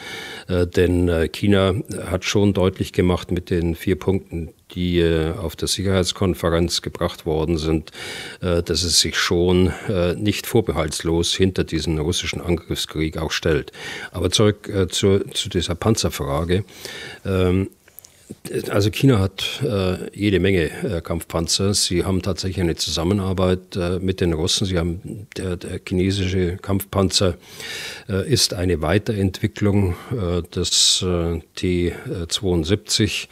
äh, denn äh, China hat schon deutlich gemacht mit den vier Punkten, die äh, auf der Sicherheitskonferenz gebracht worden sind, äh, dass es sich schon äh, nicht vorbehaltslos hinter diesen russischen Angriffskrieg auch stellt. Aber zurück äh, zu, zu dieser Panzerfrage. Ähm, also China hat äh, jede Menge äh, Kampfpanzer. Sie haben tatsächlich eine Zusammenarbeit äh, mit den Russen. Sie haben, der, der chinesische Kampfpanzer äh, ist eine Weiterentwicklung äh, des äh, T zweiundsiebzig.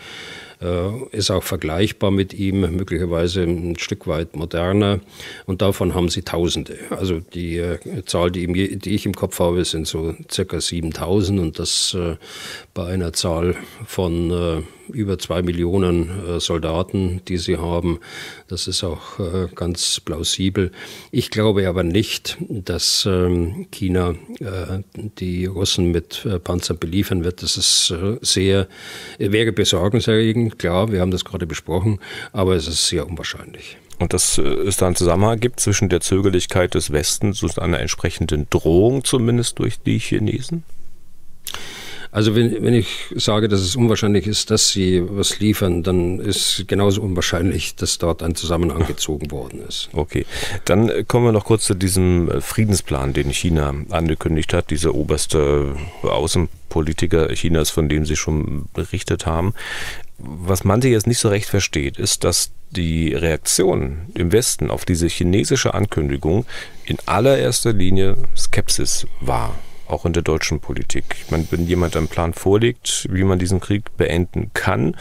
Ist auch vergleichbar mit ihm, möglicherweise ein Stück weit moderner und davon haben sie Tausende. Also die Zahl, die ich im Kopf habe, sind so circa siebentausend und das bei einer Zahl von über zwei Millionen äh, Soldaten, die sie haben. Das ist auch äh, ganz plausibel. Ich glaube aber nicht, dass ähm, China äh, die Russen mit äh, Panzern beliefern wird. Das ist äh, sehr, wäre besorgniserregend, klar, wir haben das gerade besprochen, aber es ist sehr unwahrscheinlich. Und dass es da einen Zusammenhang gibt zwischen der Zögerlichkeit des Westens und einer entsprechenden Drohung zumindest durch die Chinesen? Also wenn, wenn ich sage, dass es unwahrscheinlich ist, dass sie was liefern, dann ist genauso unwahrscheinlich, dass dort ein Zusammenhang gezogen worden ist. Okay, dann kommen wir noch kurz zu diesem Friedensplan, den China angekündigt hat, dieser oberste Außenpolitiker Chinas, von dem Sie schon berichtet haben. Was manche jetzt nicht so recht versteht, ist, dass die Reaktion im Westen auf diese chinesische Ankündigung in allererster Linie Skepsis war. Auch in der deutschen Politik. Ich meine, wenn jemand einen Plan vorlegt, wie man diesen Krieg beenden kann,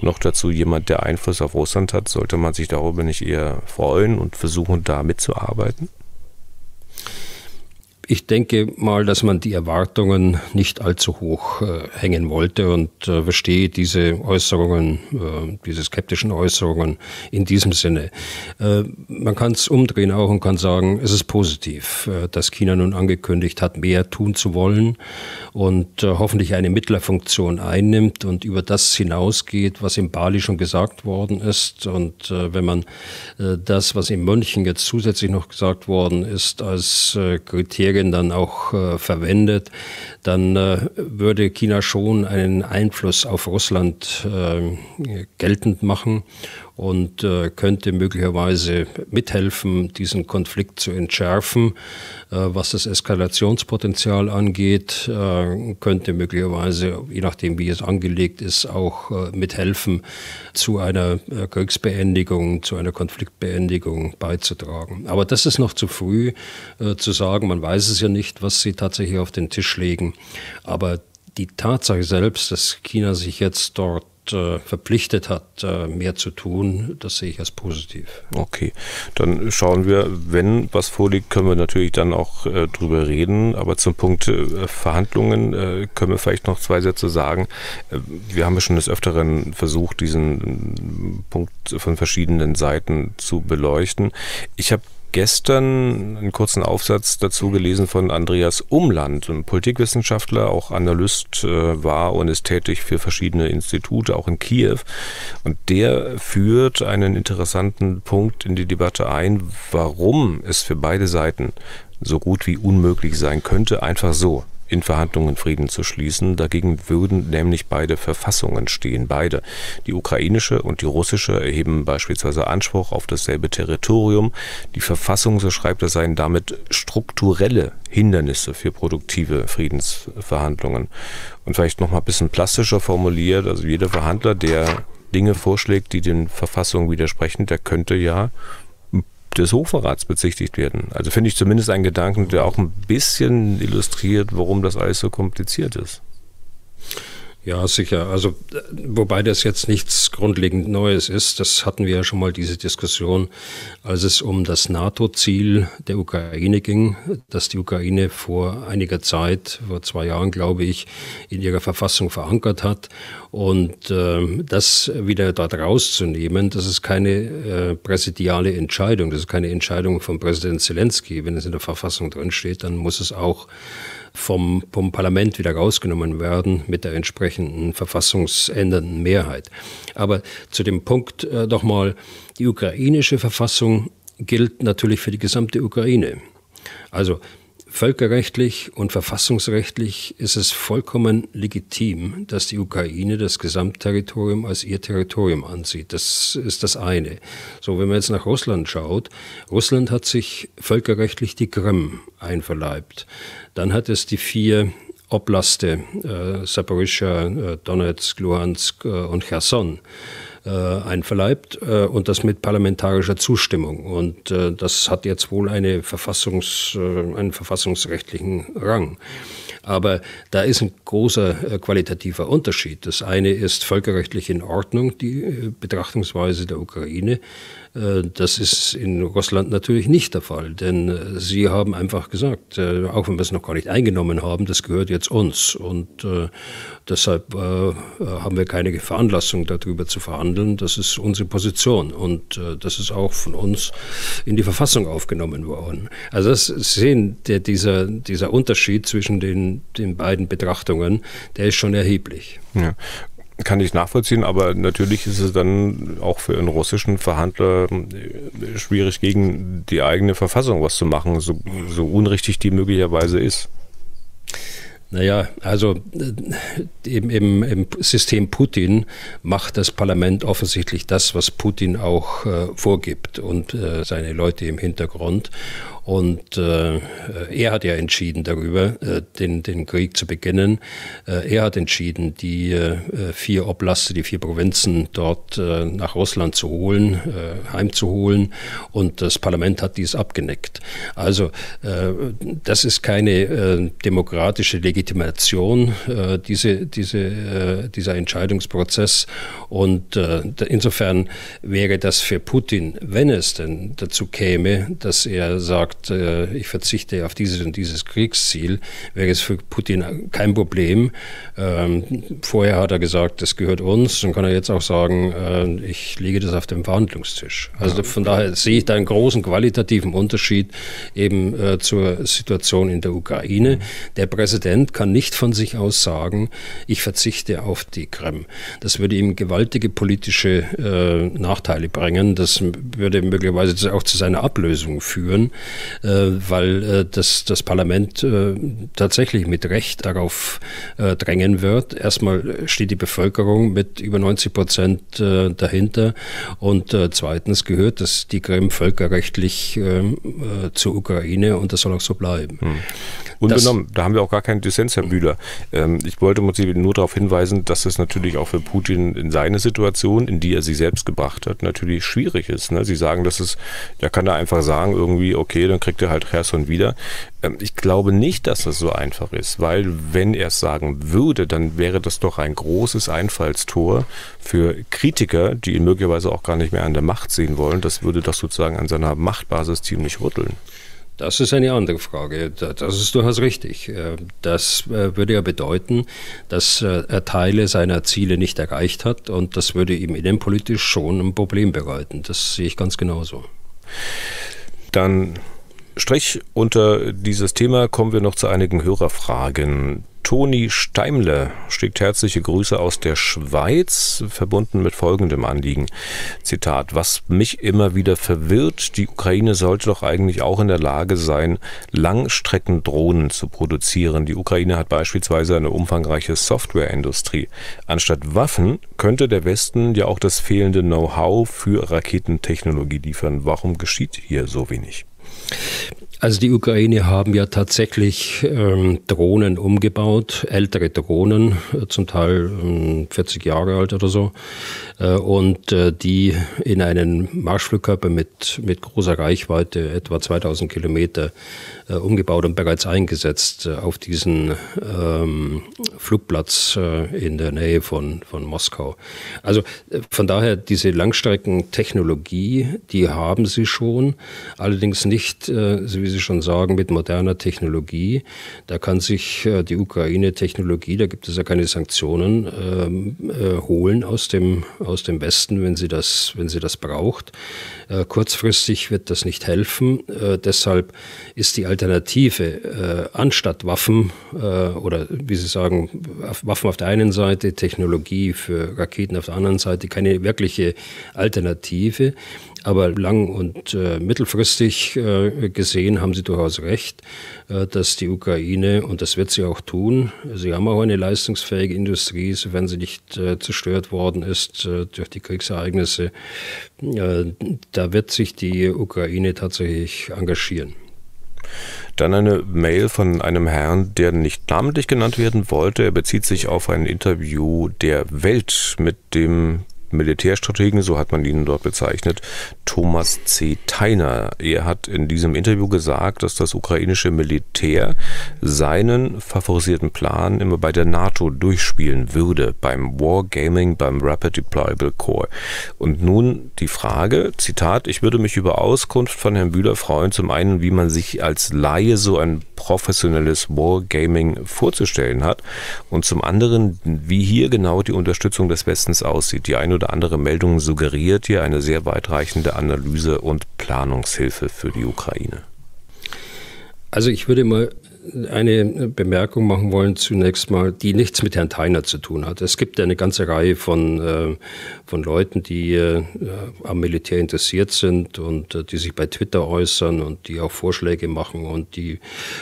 noch dazu jemand, der Einfluss auf Russland hat, sollte man sich darüber nicht eher freuen und versuchen, da mitzuarbeiten? Ich denke mal, dass man die Erwartungen nicht allzu hoch äh, hängen wollte und äh, verstehe diese Äußerungen, äh, diese skeptischen Äußerungen in diesem Sinne. Äh, man kann es umdrehen auch und kann sagen, es ist positiv, äh, dass China nun angekündigt hat, mehr tun zu wollen und äh, hoffentlich eine Mittlerfunktion einnimmt und über das hinausgeht, was in Bali schon gesagt worden ist. Und äh, wenn man äh, das, was in München jetzt zusätzlich noch gesagt worden ist, als äh, Kriterium dann auch äh, verwendet, dann äh, würde China schon einen Einfluss auf Russland äh, geltend machen und äh, könnte möglicherweise mithelfen, diesen Konflikt zu entschärfen. Äh, was das Eskalationspotenzial angeht, äh, könnte möglicherweise, je nachdem wie es angelegt ist, auch äh, mithelfen, zu einer äh, Kriegsbeendigung, zu einer Konfliktbeendigung beizutragen. Aber das ist noch zu früh äh, zu sagen, man weiß es ja nicht, was sie tatsächlich auf den Tisch legen. Aber die Tatsache selbst, dass China sich jetzt dort verpflichtet hat, mehr zu tun, das sehe ich als positiv. Okay, dann schauen wir, wenn was vorliegt, können wir natürlich dann auch äh, drüber reden, aber zum Punkt äh, Verhandlungen äh, können wir vielleicht noch zwei Sätze sagen. Äh, wir haben ja schon des Öfteren versucht, diesen Punkt von verschiedenen Seiten zu beleuchten. Ich habe gestern einen kurzen Aufsatz dazu gelesen von Andreas Umland, ein Politikwissenschaftler, auch Analyst äh, war und ist tätig für verschiedene Institute, auch in Kiew. Und der führt einen interessanten Punkt in die Debatte ein, warum es für beide Seiten so gut wie unmöglich sein könnte, einfach so in Verhandlungen Frieden zu schließen. Dagegen würden nämlich beide Verfassungen stehen. Beide. Die ukrainische und die russische erheben beispielsweise Anspruch auf dasselbe Territorium. Die Verfassung, so schreibt er, seien damit strukturelle Hindernisse für produktive Friedensverhandlungen. Und vielleicht noch mal ein bisschen plastischer formuliert, also jeder Verhandler, der Dinge vorschlägt, die den Verfassungen widersprechen, der könnte ja des Hochverrats bezichtigt werden. Also finde ich zumindest einen Gedanken, der auch ein bisschen illustriert, warum das alles so kompliziert ist. Ja, sicher. Also, wobei das jetzt nichts grundlegend Neues ist, das hatten wir ja schon mal diese Diskussion, als es um das NATO-Ziel der Ukraine ging, dass die Ukraine vor einiger Zeit, vor zwei Jahren, glaube ich, in ihrer Verfassung verankert hat. Und äh, das wieder dort rauszunehmen, das ist keine äh, präsidiale Entscheidung, das ist keine Entscheidung von Präsident Zelensky. Wenn es in der Verfassung drinsteht, dann muss es auch Vom, vom Parlament wieder rausgenommen werden mit der entsprechenden verfassungsändernden Mehrheit. Aber zu dem Punkt äh, nochmal, die ukrainische Verfassung gilt natürlich für die gesamte Ukraine. Also völkerrechtlich und verfassungsrechtlich ist es vollkommen legitim, dass die Ukraine das Gesamtterritorium als ihr Territorium ansieht. Das ist das eine. So, wenn man jetzt nach Russland schaut, Russland hat sich völkerrechtlich die Krim einverleibt. Dann hat es die vier Oblaste, äh, Saporischschja, äh, Donetsk, Luhansk äh, und Cherson, einverleibt und das mit parlamentarischer Zustimmung. Und das hat jetzt wohl eine Verfassungs, einen verfassungsrechtlichen Rang. Aber da ist ein großer qualitativer Unterschied. Das eine ist völkerrechtlich in Ordnung, die Betrachtungsweise der Ukraine. Das ist in Russland natürlich nicht der Fall, denn sie haben einfach gesagt, auch wenn wir es noch gar nicht eingenommen haben, das gehört jetzt uns. Und deshalb haben wir keine Veranlassung, darüber zu verhandeln. Das ist unsere Position und das ist auch von uns in die Verfassung aufgenommen worden. Also das sehen der, dieser, dieser Unterschied zwischen den, den beiden Betrachtungen, der ist schon erheblich. Ja. Kann ich nachvollziehen, aber natürlich ist es dann auch für einen russischen Verhandler schwierig, gegen die eigene Verfassung was zu machen, so, so unrichtig die möglicherweise ist. Naja, also im, im, im System Putin macht das Parlament offensichtlich das, was Putin auch äh, vorgibt und äh, seine Leute im Hintergrund. Und äh, er hat ja entschieden darüber, äh, den, den Krieg zu beginnen. Äh, er hat entschieden, die äh, vier Oblaste, die vier Provinzen dort äh, nach Russland zu holen, äh, heimzuholen. Und das Parlament hat dies abgenickt. Also äh, das ist keine äh, demokratische Legitimation, äh, diese, diese, äh, dieser Entscheidungsprozess. Und äh, insofern wäre das für Putin, wenn es denn dazu käme, dass er sagt, ich verzichte auf dieses und dieses Kriegsziel, wäre es für Putin kein Problem. Vorher hat er gesagt, das gehört uns, dann kann er jetzt auch sagen, ich lege das auf den Verhandlungstisch. Also von daher sehe ich da einen großen qualitativen Unterschied eben zur Situation in der Ukraine. Der Präsident kann nicht von sich aus sagen, ich verzichte auf die Krim. Das würde ihm gewaltige politische Nachteile bringen. Das würde möglicherweise auch zu seiner Ablösung führen, weil das, das Parlament tatsächlich mit Recht darauf drängen wird. Erstmal steht die Bevölkerung mit über neunzig Prozent dahinter und zweitens gehört das die Krim völkerrechtlich zur Ukraine und das soll auch so bleiben. Hm. Unbenommen, da haben wir auch gar keinen Dissens, Herr Bühler. Ich wollte nur darauf hinweisen, dass es natürlich auch für Putin in seiner Situation, in die er sich selbst gebracht hat, natürlich schwierig ist. Sie sagen, dass es, da kann er einfach sagen, irgendwie, okay, okay, dann kriegt er halt Cherson wieder. Ich glaube nicht, dass das so einfach ist, weil wenn er es sagen würde, dann wäre das doch ein großes Einfallstor für Kritiker, die ihn möglicherweise auch gar nicht mehr an der Macht sehen wollen. Das würde doch sozusagen an seiner Machtbasis ziemlich rütteln. Das ist eine andere Frage. Das ist durchaus richtig. Das würde ja bedeuten, dass er Teile seiner Ziele nicht erreicht hat und das würde ihm innenpolitisch schon ein Problem bereiten. Das sehe ich ganz genauso. Dann Strich unter dieses Thema, kommen wir noch zu einigen Hörerfragen. Toni Steimle schickt herzliche Grüße aus der Schweiz, verbunden mit folgendem Anliegen. Zitat, was mich immer wieder verwirrt, die Ukraine sollte doch eigentlich auch in der Lage sein, Langstreckendrohnen zu produzieren. Die Ukraine hat beispielsweise eine umfangreiche Softwareindustrie. Anstatt Waffen könnte der Westen ja auch das fehlende Know-how für Raketentechnologie liefern. Warum geschieht hier so wenig? Also die Ukraine haben ja tatsächlich ähm, Drohnen umgebaut, ältere Drohnen, äh, zum Teil ähm, vierzig Jahre alt oder so, äh, und äh, die in einen Marschflugkörper mit, mit großer Reichweite, etwa zweitausend Kilometer, äh, umgebaut und bereits eingesetzt äh, auf diesen ähm, Flugplatz äh, in der Nähe von, von Moskau. Also äh, von daher, diese Langstreckentechnologie, die haben sie schon, allerdings nicht, äh, wie Sie schon sagen, mit moderner Technologie. Da kann sich äh, die Ukraine Technologie, da gibt es ja keine Sanktionen, ähm, äh, holen aus dem, aus dem Westen, wenn sie das, wenn sie das braucht. Äh, kurzfristig wird das nicht helfen. Äh, deshalb ist die Alternative, äh, anstatt Waffen äh, oder wie Sie sagen, Waffen auf der einen Seite, Technologie für Raketen auf der anderen Seite, keine wirkliche Alternative. Aber lang- und äh, mittelfristig äh, gesehen haben Sie durchaus recht, äh, dass die Ukraine, und das wird sie auch tun, sie haben auch eine leistungsfähige Industrie, sofern sie nicht äh, zerstört worden ist äh, durch die Kriegsereignisse, äh, da wird sich die Ukraine tatsächlich engagieren. Dann eine Mail von einem Herrn, der nicht namentlich genannt werden wollte. Er bezieht sich auf ein Interview der Welt mit dem Militärstrategen, so hat man ihn dort bezeichnet, Thomas C. Theiner. Er hat in diesem Interview gesagt, dass das ukrainische Militär seinen favorisierten Plan immer bei der NATO durchspielen würde, beim Wargaming, beim Rapid Deployable Corps. Und nun die Frage, Zitat, ich würde mich über Auskunft von Herrn Bühler freuen, zum einen, wie man sich als Laie so ein professionelles Wargaming vorzustellen hat und zum anderen, wie hier genau die Unterstützung des Westens aussieht. Die eine oder andere Meldung suggeriert hier eine sehr weitreichende Analyse und Planungshilfe für die Ukraine. Also ich würde mal eine Bemerkung machen wollen, zunächst mal, die nichts mit Herrn Theiner zu tun hat. Es gibt eine ganze Reihe von, von Leuten, die am Militär interessiert sind und die sich bei Twitter äußern und die auch Vorschläge machen und die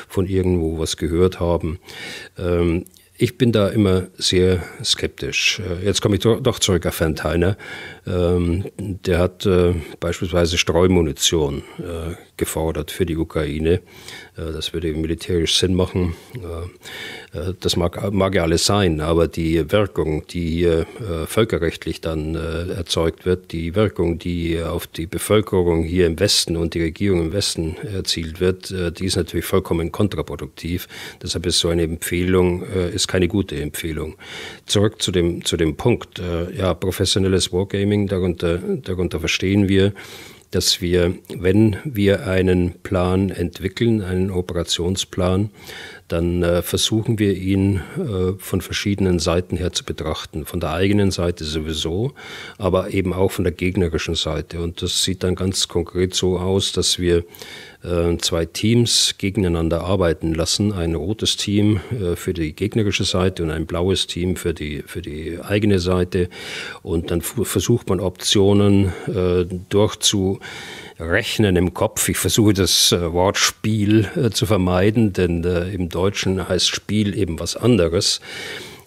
von irgendwo was gehört haben. Ich bin da immer sehr skeptisch. Jetzt komme ich doch zurück auf Herrn Theiner. Der hat beispielsweise Streumunition gefordert für die Ukraine. Das würde militärisch Sinn machen. Das mag, mag ja alles sein, aber die Wirkung, die hier völkerrechtlich dann erzeugt wird, die Wirkung, die auf die Bevölkerung hier im Westen und die Regierung im Westen erzielt wird, die ist natürlich vollkommen kontraproduktiv. Deshalb ist so eine Empfehlung ist keine gute Empfehlung. Zurück zu dem, zu dem Punkt. Ja, professionelles Wargaming, darunter, darunter verstehen wir, dass wir, wenn wir einen Plan entwickeln, einen Operationsplan, dann äh, versuchen wir ihn äh, von verschiedenen Seiten her zu betrachten. Von der eigenen Seite sowieso, aber eben auch von der gegnerischen Seite. Und das sieht dann ganz konkret so aus, dass wir äh, zwei Teams gegeneinander arbeiten lassen. Ein rotes Team äh, für die gegnerische Seite und ein blaues Team für die, für die eigene Seite. Und dann versucht man Optionen äh, durchzu Rechnen im Kopf. Ich versuche das äh, Wort Spiel äh, zu vermeiden, denn äh, im Deutschen heißt Spiel eben was anderes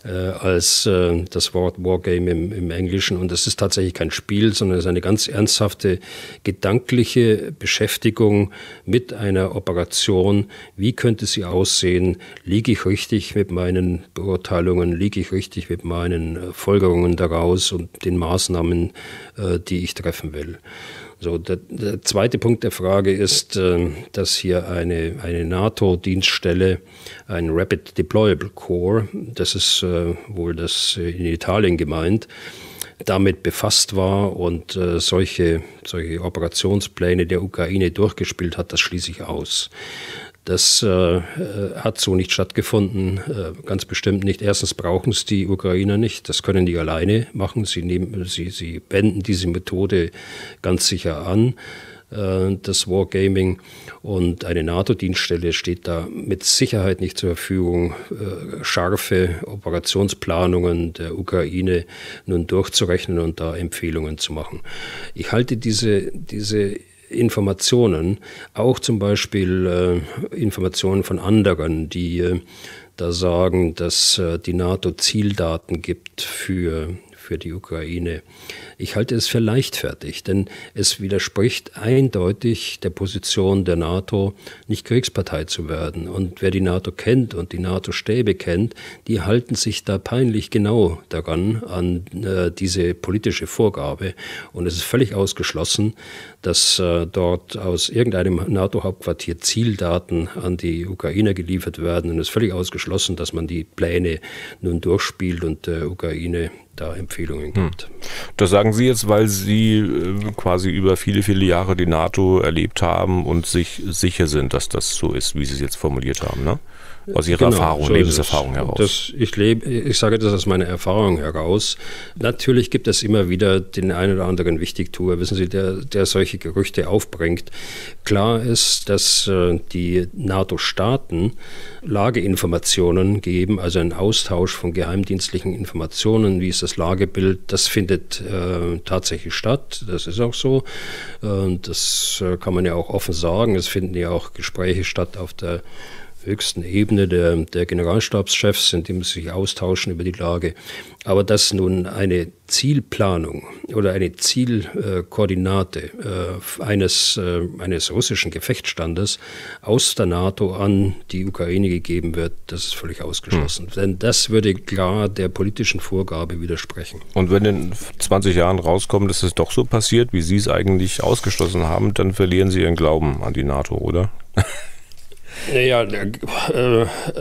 äh, als äh, das Wort Wargame im, im Englischen. Und es ist tatsächlich kein Spiel, sondern es ist eine ganz ernsthafte gedankliche Beschäftigung mit einer Operation. Wie könnte sie aussehen? Liege ich richtig mit meinen Beurteilungen? Liege ich richtig mit meinen äh, Folgerungen daraus und den Maßnahmen, äh, die ich treffen will? So, der, der zweite Punkt der Frage ist, äh, dass hier eine, eine NATO-Dienststelle, ein Rapid Deployable Corps, das ist äh, wohl das in Italien gemeint, damit befasst war und äh, solche, solche Operationspläne der Ukraine durchgespielt hat, das schließe ich aus. Das äh, hat so nicht stattgefunden, äh, ganz bestimmt nicht. Erstens brauchen es die Ukrainer nicht, das können die alleine machen. Sie nehmen, sie, sie wenden diese Methode ganz sicher an, äh, das Wargaming. Und eine NATO-Dienststelle steht da mit Sicherheit nicht zur Verfügung, äh, scharfe Operationsplanungen der Ukraine nun durchzurechnen und da Empfehlungen zu machen. Ich halte diese, diese Informationen, auch zum Beispiel äh, Informationen von anderen, die äh, da sagen, dass äh, die NATO Zieldaten gibt für, für die Ukraine. Ich halte es für leichtfertig, denn es widerspricht eindeutig der Position der NATO, nicht Kriegspartei zu werden. Und wer die NATO kennt und die NATO-Stäbe kennt, die halten sich da peinlich genau daran, an äh, diese politische Vorgabe. Und es ist völlig ausgeschlossen, dass äh, dort aus irgendeinem NATO-Hauptquartier Zieldaten an die Ukrainer geliefert werden. Und es ist völlig ausgeschlossen, dass man die Pläne nun durchspielt und der äh, Ukraine da Empfehlungen gibt. Hm. Das sagen Sie jetzt, weil Sie äh, quasi über viele, viele Jahre die NATO erlebt haben und sich sicher sind, dass das so ist, wie Sie es jetzt formuliert haben, ne? Aus Ihrer genau, Erfahrung, so Lebenserfahrung heraus. Das, ich, lebe, ich sage das aus meiner Erfahrung heraus. Natürlich gibt es immer wieder den einen oder anderen Wichtigtuer, wissen Sie, der, der solche Gerüchte aufbringt. Klar ist, dass äh, die NATO-Staaten Lageinformationen geben, also ein Austausch von geheimdienstlichen Informationen, wie ist das Lagebild, das findet äh, tatsächlich statt, das ist auch so. Äh, das äh, kann man ja auch offen sagen, es finden ja auch Gespräche statt auf der höchsten Ebene der, der Generalstabschefs, indem sie sich austauschen über die Lage. Aber dass nun eine Zielplanung oder eine Zielkoordinate äh, eines, äh, eines russischen Gefechtsstandes aus der NATO an die Ukraine gegeben wird, das ist völlig ausgeschlossen. Hm. Denn das würde klar der politischen Vorgabe widersprechen. Und wenn in zwanzig Jahren rauskommt, dass es doch so passiert, wie Sie es eigentlich ausgeschlossen haben, dann verlieren Sie Ihren Glauben an die NATO, oder? Naja, äh,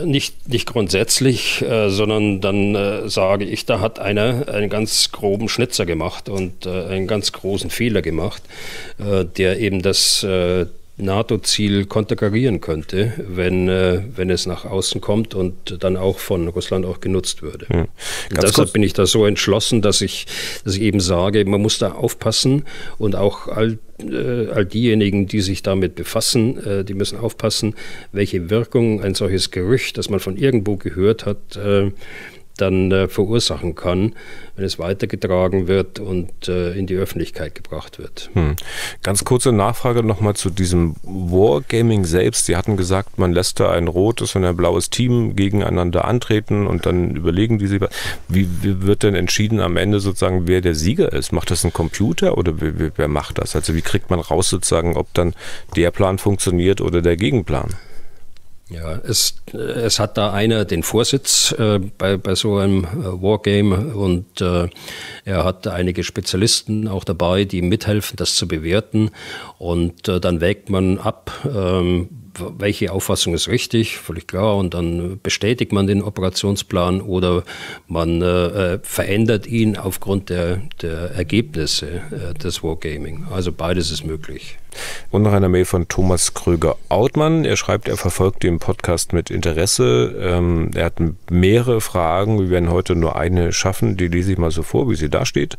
nicht, nicht grundsätzlich, äh, sondern dann äh, sage ich, da hat einer einen ganz groben Schnitzer gemacht und äh, einen ganz großen Fehler gemacht, äh, der eben das äh, NATO-Ziel konterkarieren könnte, wenn, äh, wenn es nach außen kommt und dann auch von Russland auch genutzt würde. Ja. Deshalb bin ich da so entschlossen, dass ich, dass ich eben sage, man muss da aufpassen und auch all all diejenigen, die sich damit befassen, die müssen aufpassen, welche Wirkung ein solches Gerücht, das man von irgendwo gehört hat, dann verursachen kann, wenn es weitergetragen wird und in die Öffentlichkeit gebracht wird. Hm. Ganz kurze Nachfrage nochmal zu diesem Wargaming selbst. Sie hatten gesagt, man lässt da ein rotes und ein blaues Team gegeneinander antreten und dann überlegen die sich, wie, wie wird denn entschieden am Ende sozusagen, wer der Sieger ist? Macht das ein Computer oder wer, wer macht das? Also wie kriegt man raus sozusagen, ob dann der Plan funktioniert oder der Gegenplan? Ja, es, es hat da einer den Vorsitz äh, bei, bei so einem äh, Wargame und äh, er hat einige Spezialisten auch dabei, die mithelfen, das zu bewerten. Und äh, dann wägt man ab, ähm, welche Auffassung ist richtig, völlig klar, und dann bestätigt man den Operationsplan oder man äh, verändert ihn aufgrund der, der Ergebnisse äh, des Wargaming. Also beides ist möglich. Und noch eine Mail von Thomas Kröger-Autmann. Er schreibt, er verfolgt den Podcast mit Interesse. Ähm, er hat mehrere Fragen. Wir werden heute nur eine schaffen. Die lese ich mal so vor, wie sie da steht.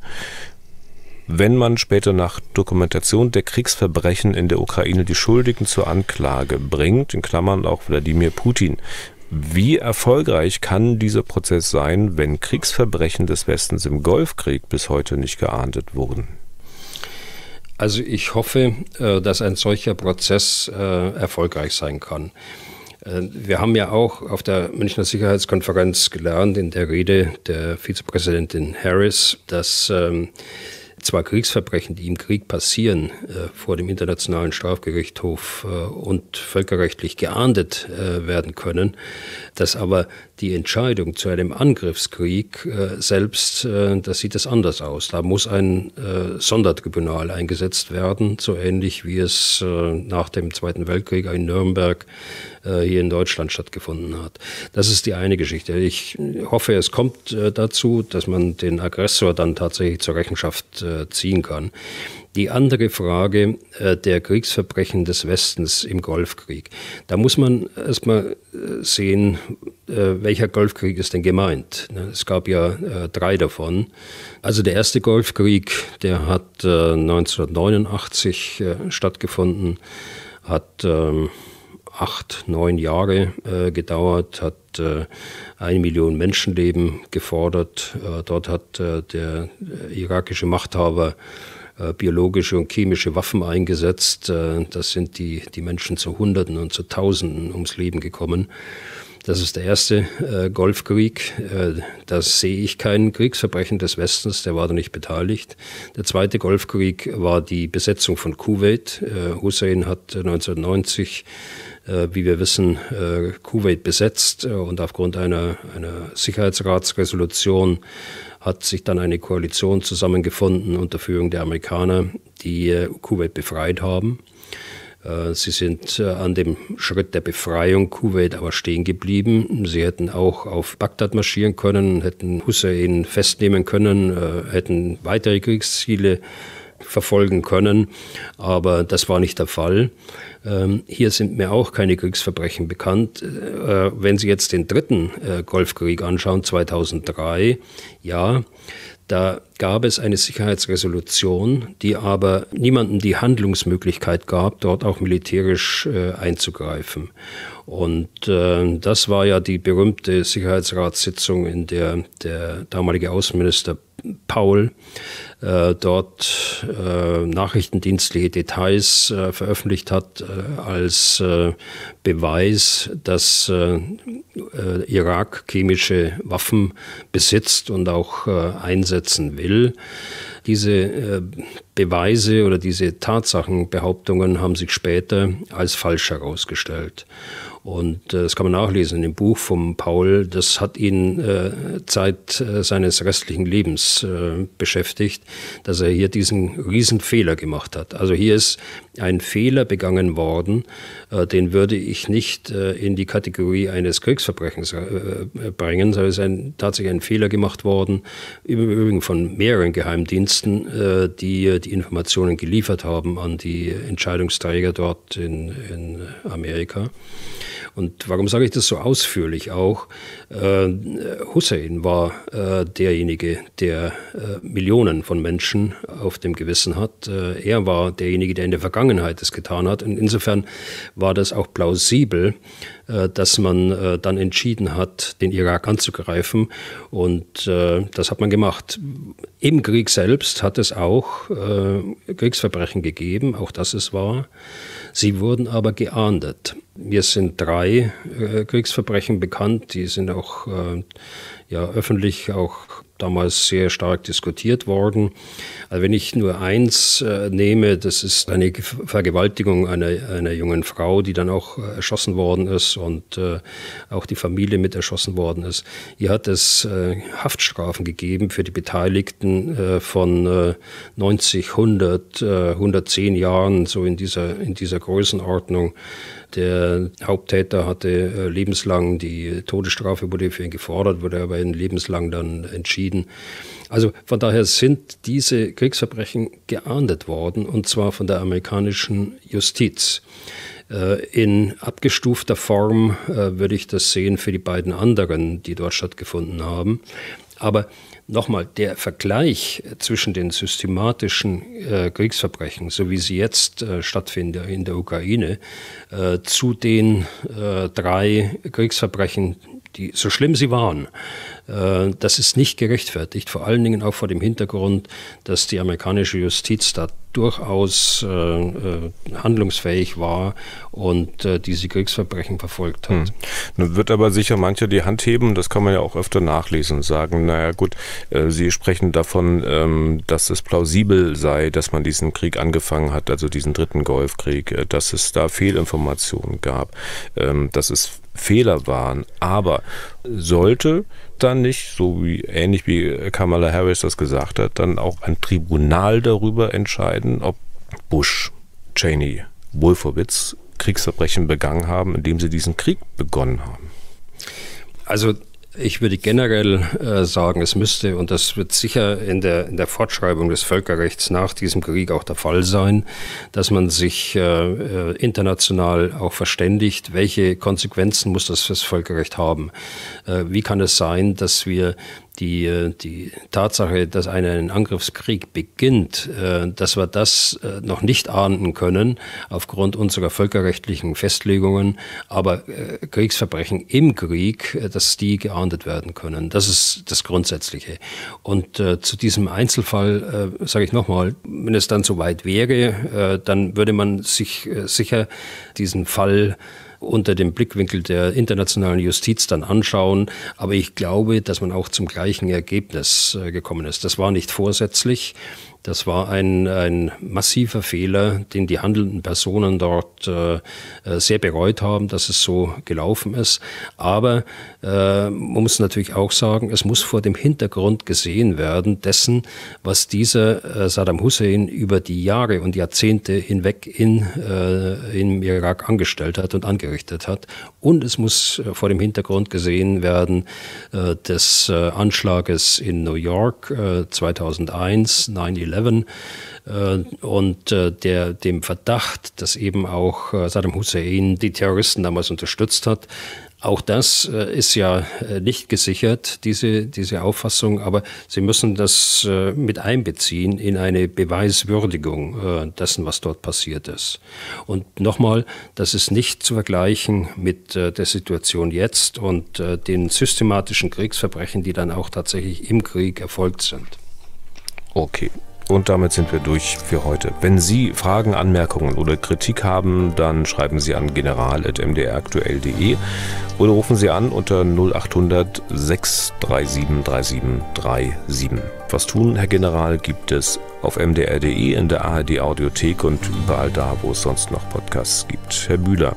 Wenn man später nach Dokumentation der Kriegsverbrechen in der Ukraine die Schuldigen zur Anklage bringt, in Klammern auch Wladimir Putin, wie erfolgreich kann dieser Prozess sein, wenn Kriegsverbrechen des Westens im Golfkrieg bis heute nicht geahndet wurden? Also ich hoffe, dass ein solcher Prozess erfolgreich sein kann. Wir haben ja auch auf der Münchner Sicherheitskonferenz gelernt, in der Rede der Vizepräsidentin Harris, dass zwar Kriegsverbrechen, die im Krieg passieren, äh, vor dem Internationalen Strafgerichtshof äh, und völkerrechtlich geahndet äh, werden können, dass aber die Entscheidung zu einem Angriffskrieg äh, selbst, äh, das sieht es anders aus. Da muss ein äh, Sondertribunal eingesetzt werden, so ähnlich wie es äh, nach dem Zweiten Weltkrieg in Nürnberg äh, hier in Deutschland stattgefunden hat. Das ist die eine Geschichte. Ich hoffe, es kommt äh, dazu, dass man den Aggressor dann tatsächlich zur Rechenschaft äh, ziehen kann. Die andere Frage äh, der Kriegsverbrechen des Westens im Golfkrieg. Da muss man erstmal äh, sehen, äh, welcher Golfkrieg ist denn gemeint? Ne? Es gab ja äh, drei davon. Also der erste Golfkrieg, der hat äh, neunzehnhundertneunundachtzig äh, stattgefunden, hat äh, acht, neun Jahre äh, gedauert, hat eine Million Menschenleben gefordert. Äh, dort hat äh, der irakische Machthaber biologische und chemische Waffen eingesetzt. Das sind die, die Menschen zu Hunderten und zu Tausenden ums Leben gekommen. Das ist der erste äh, Golfkrieg. Äh, da sehe ich kein Kriegsverbrechen des Westens, der war da nicht beteiligt. Der zweite Golfkrieg war die Besetzung von Kuwait. Äh, Hussein hat neunzehnhundertneunzig, äh, wie wir wissen, äh, Kuwait besetzt äh, und aufgrund einer, einer Sicherheitsratsresolution hat sich dann eine Koalition zusammengefunden unter Führung der Amerikaner, die äh, Kuwait befreit haben. Sie sind an dem Schritt der Befreiung Kuwait aber stehen geblieben. Sie hätten auch auf Bagdad marschieren können, hätten Hussein festnehmen können, hätten weitere Kriegsziele verfolgen können, aber das war nicht der Fall. Hier sind mir auch keine Kriegsverbrechen bekannt. Wenn Sie jetzt den dritten Golfkrieg anschauen, zweitausenddrei, ja, da gab es eine Sicherheitsresolution, die aber niemandem die Handlungsmöglichkeit gab, dort auch militärisch äh, einzugreifen. Und äh, das war ja die berühmte Sicherheitsratssitzung, in der der damalige Außenminister Paul äh, dort äh, nachrichtendienstliche Details äh, veröffentlicht hat äh, als äh, Beweis, dass äh, äh, Irak chemische Waffen besitzt und auch äh, einsetzen will. Diese äh, Beweise oder diese Tatsachenbehauptungen haben sich später als falsch herausgestellt. Und äh, das kann man nachlesen in dem Buch von Paul. Das hat ihn äh, Zeit äh, seines restlichen Lebens äh, beschäftigt, dass er hier diesen Riesenfehler gemacht hat. Also hier ist ein Fehler begangen worden, äh, den würde ich nicht äh, in die Kategorie eines Kriegsverbrechens äh, bringen, sondern es ist ein, tatsächlich ein Fehler gemacht worden, im Übrigen von mehreren Geheimdiensten, äh, die die Informationen geliefert haben an die Entscheidungsträger dort in, in Amerika. Und warum sage ich das so ausführlich auch? Äh, Hussein war äh, derjenige, der äh, Millionen von Menschen auf dem Gewissen hat. Äh, er war derjenige, der in der Vergangenheit es getan hat. Und insofern war das auch plausibel, äh, dass man äh, dann entschieden hat, den Irak anzugreifen. Und äh, das hat man gemacht. Im Krieg selbst hat es auch äh, Kriegsverbrechen gegeben. Auch das ist wahr. Sie wurden aber geahndet. Mir sind drei äh, Kriegsverbrechen bekannt, die sind auch äh, ja, öffentlich auch damals sehr stark diskutiert worden. Also wenn ich nur eins äh, nehme, das ist eine Vergewaltigung einer, einer jungen Frau, die dann auch erschossen worden ist und äh, auch die Familie mit erschossen worden ist. Hier hat es äh, Haftstrafen gegeben für die Beteiligten äh, von äh, neunzig, hundert, hundertzehn Jahren, so in dieser, in dieser Größenordnung. Der Haupttäter hatte äh, lebenslang, die Todesstrafe wurde für ihn gefordert, wurde aber in lebenslang dann entschieden. Also von daher sind diese Kriegsverbrechen geahndet worden, und zwar von der amerikanischen Justiz. In abgestufter Form äh, würde ich das sehen für die beiden anderen, die dort stattgefunden haben. Aber nochmal, der Vergleich zwischen den systematischen äh, Kriegsverbrechen, so wie sie jetzt äh, stattfinden in der Ukraine, äh, zu den äh, drei Kriegsverbrechen, die, so schlimm sie waren, äh, das ist nicht gerechtfertigt, vor allen Dingen auch vor dem Hintergrund, dass die amerikanische Justiz da durchaus äh, äh, handlungsfähig war und äh, diese Kriegsverbrechen verfolgt hat. Hm. Nun wird aber sicher mancher die Hand heben, das kann man ja auch öfter nachlesen, sagen, naja gut, äh, Sie sprechen davon, ähm, dass es plausibel sei, dass man diesen Krieg angefangen hat, also diesen dritten Golfkrieg, äh, dass es da Fehlinformationen gab, äh, dass es Fehler waren, aber sollte dann nicht, so wie ähnlich wie Kamala Harris das gesagt hat, dann auch ein Tribunal darüber entscheiden, ob Bush, Cheney, Wolfowitz Kriegsverbrechen begangen haben, indem sie diesen Krieg begonnen haben? Also ich würde generell äh, sagen, es müsste, und das wird sicher in der, in der Fortschreibung des Völkerrechts nach diesem Krieg auch der Fall sein, dass man sich äh, international auch verständigt, welche Konsequenzen muss das fürs Völkerrecht haben. Äh, wie kann es sein, dass wir Die, die Tatsache, dass einer einen Angriffskrieg beginnt, dass wir das noch nicht ahnden können aufgrund unserer völkerrechtlichen Festlegungen, aber Kriegsverbrechen im Krieg, dass die geahndet werden können. Das ist das Grundsätzliche. Und zu diesem Einzelfall sage ich nochmal, wenn es dann so weit wäre, dann würde man sich sicher diesen Fall unter dem Blickwinkel der internationalen Justiz dann anschauen. Aber ich glaube, dass man auch zum gleichen Ergebnis gekommen ist. Das war nicht vorsätzlich. Das war ein, ein massiver Fehler, den die handelnden Personen dort äh, sehr bereut haben, dass es so gelaufen ist. Aber äh, man muss natürlich auch sagen, es muss vor dem Hintergrund gesehen werden dessen, was dieser äh, Saddam Hussein über die Jahre und Jahrzehnte hinweg in, äh, im Irak angestellt hat und angerichtet hat. Und es muss äh, vor dem Hintergrund gesehen werden äh, des äh, Anschlages in New York äh, zweitausendeins, neun elf. Und der, dem Verdacht, dass eben auch Saddam Hussein die Terroristen damals unterstützt hat. Auch das ist ja nicht gesichert, diese, diese Auffassung, aber Sie müssen das mit einbeziehen in eine Beweiswürdigung dessen, was dort passiert ist. Und nochmal, das ist nicht zu vergleichen mit der Situation jetzt und den systematischen Kriegsverbrechen, die dann auch tatsächlich im Krieg erfolgt sind. Okay. Und damit sind wir durch für heute. Wenn Sie Fragen, Anmerkungen oder Kritik haben, dann schreiben Sie an general at m d r aktuell punkt d e oder rufen Sie an unter null acht hundert sechs drei sieben drei sieben drei sieben. Was tun, Herr General, gibt es auf m d r punkt d e, in der A R D-Audiothek und überall da, wo es sonst noch Podcasts gibt. Herr Bühler,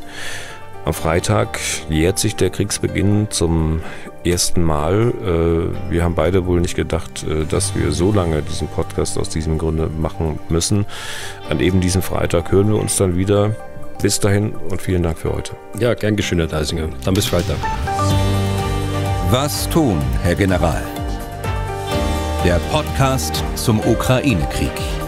am Freitag jährt sich der Kriegsbeginn zum ersten Mal. Wir haben beide wohl nicht gedacht, dass wir so lange diesen Podcast aus diesem Grunde machen müssen. An eben diesem Freitag hören wir uns dann wieder. Bis dahin und vielen Dank für heute. Ja, gern geschehen, Herr Deisinger. Dann bis Freitag. Was tun, Herr General? Der Podcast zum Ukraine-Krieg.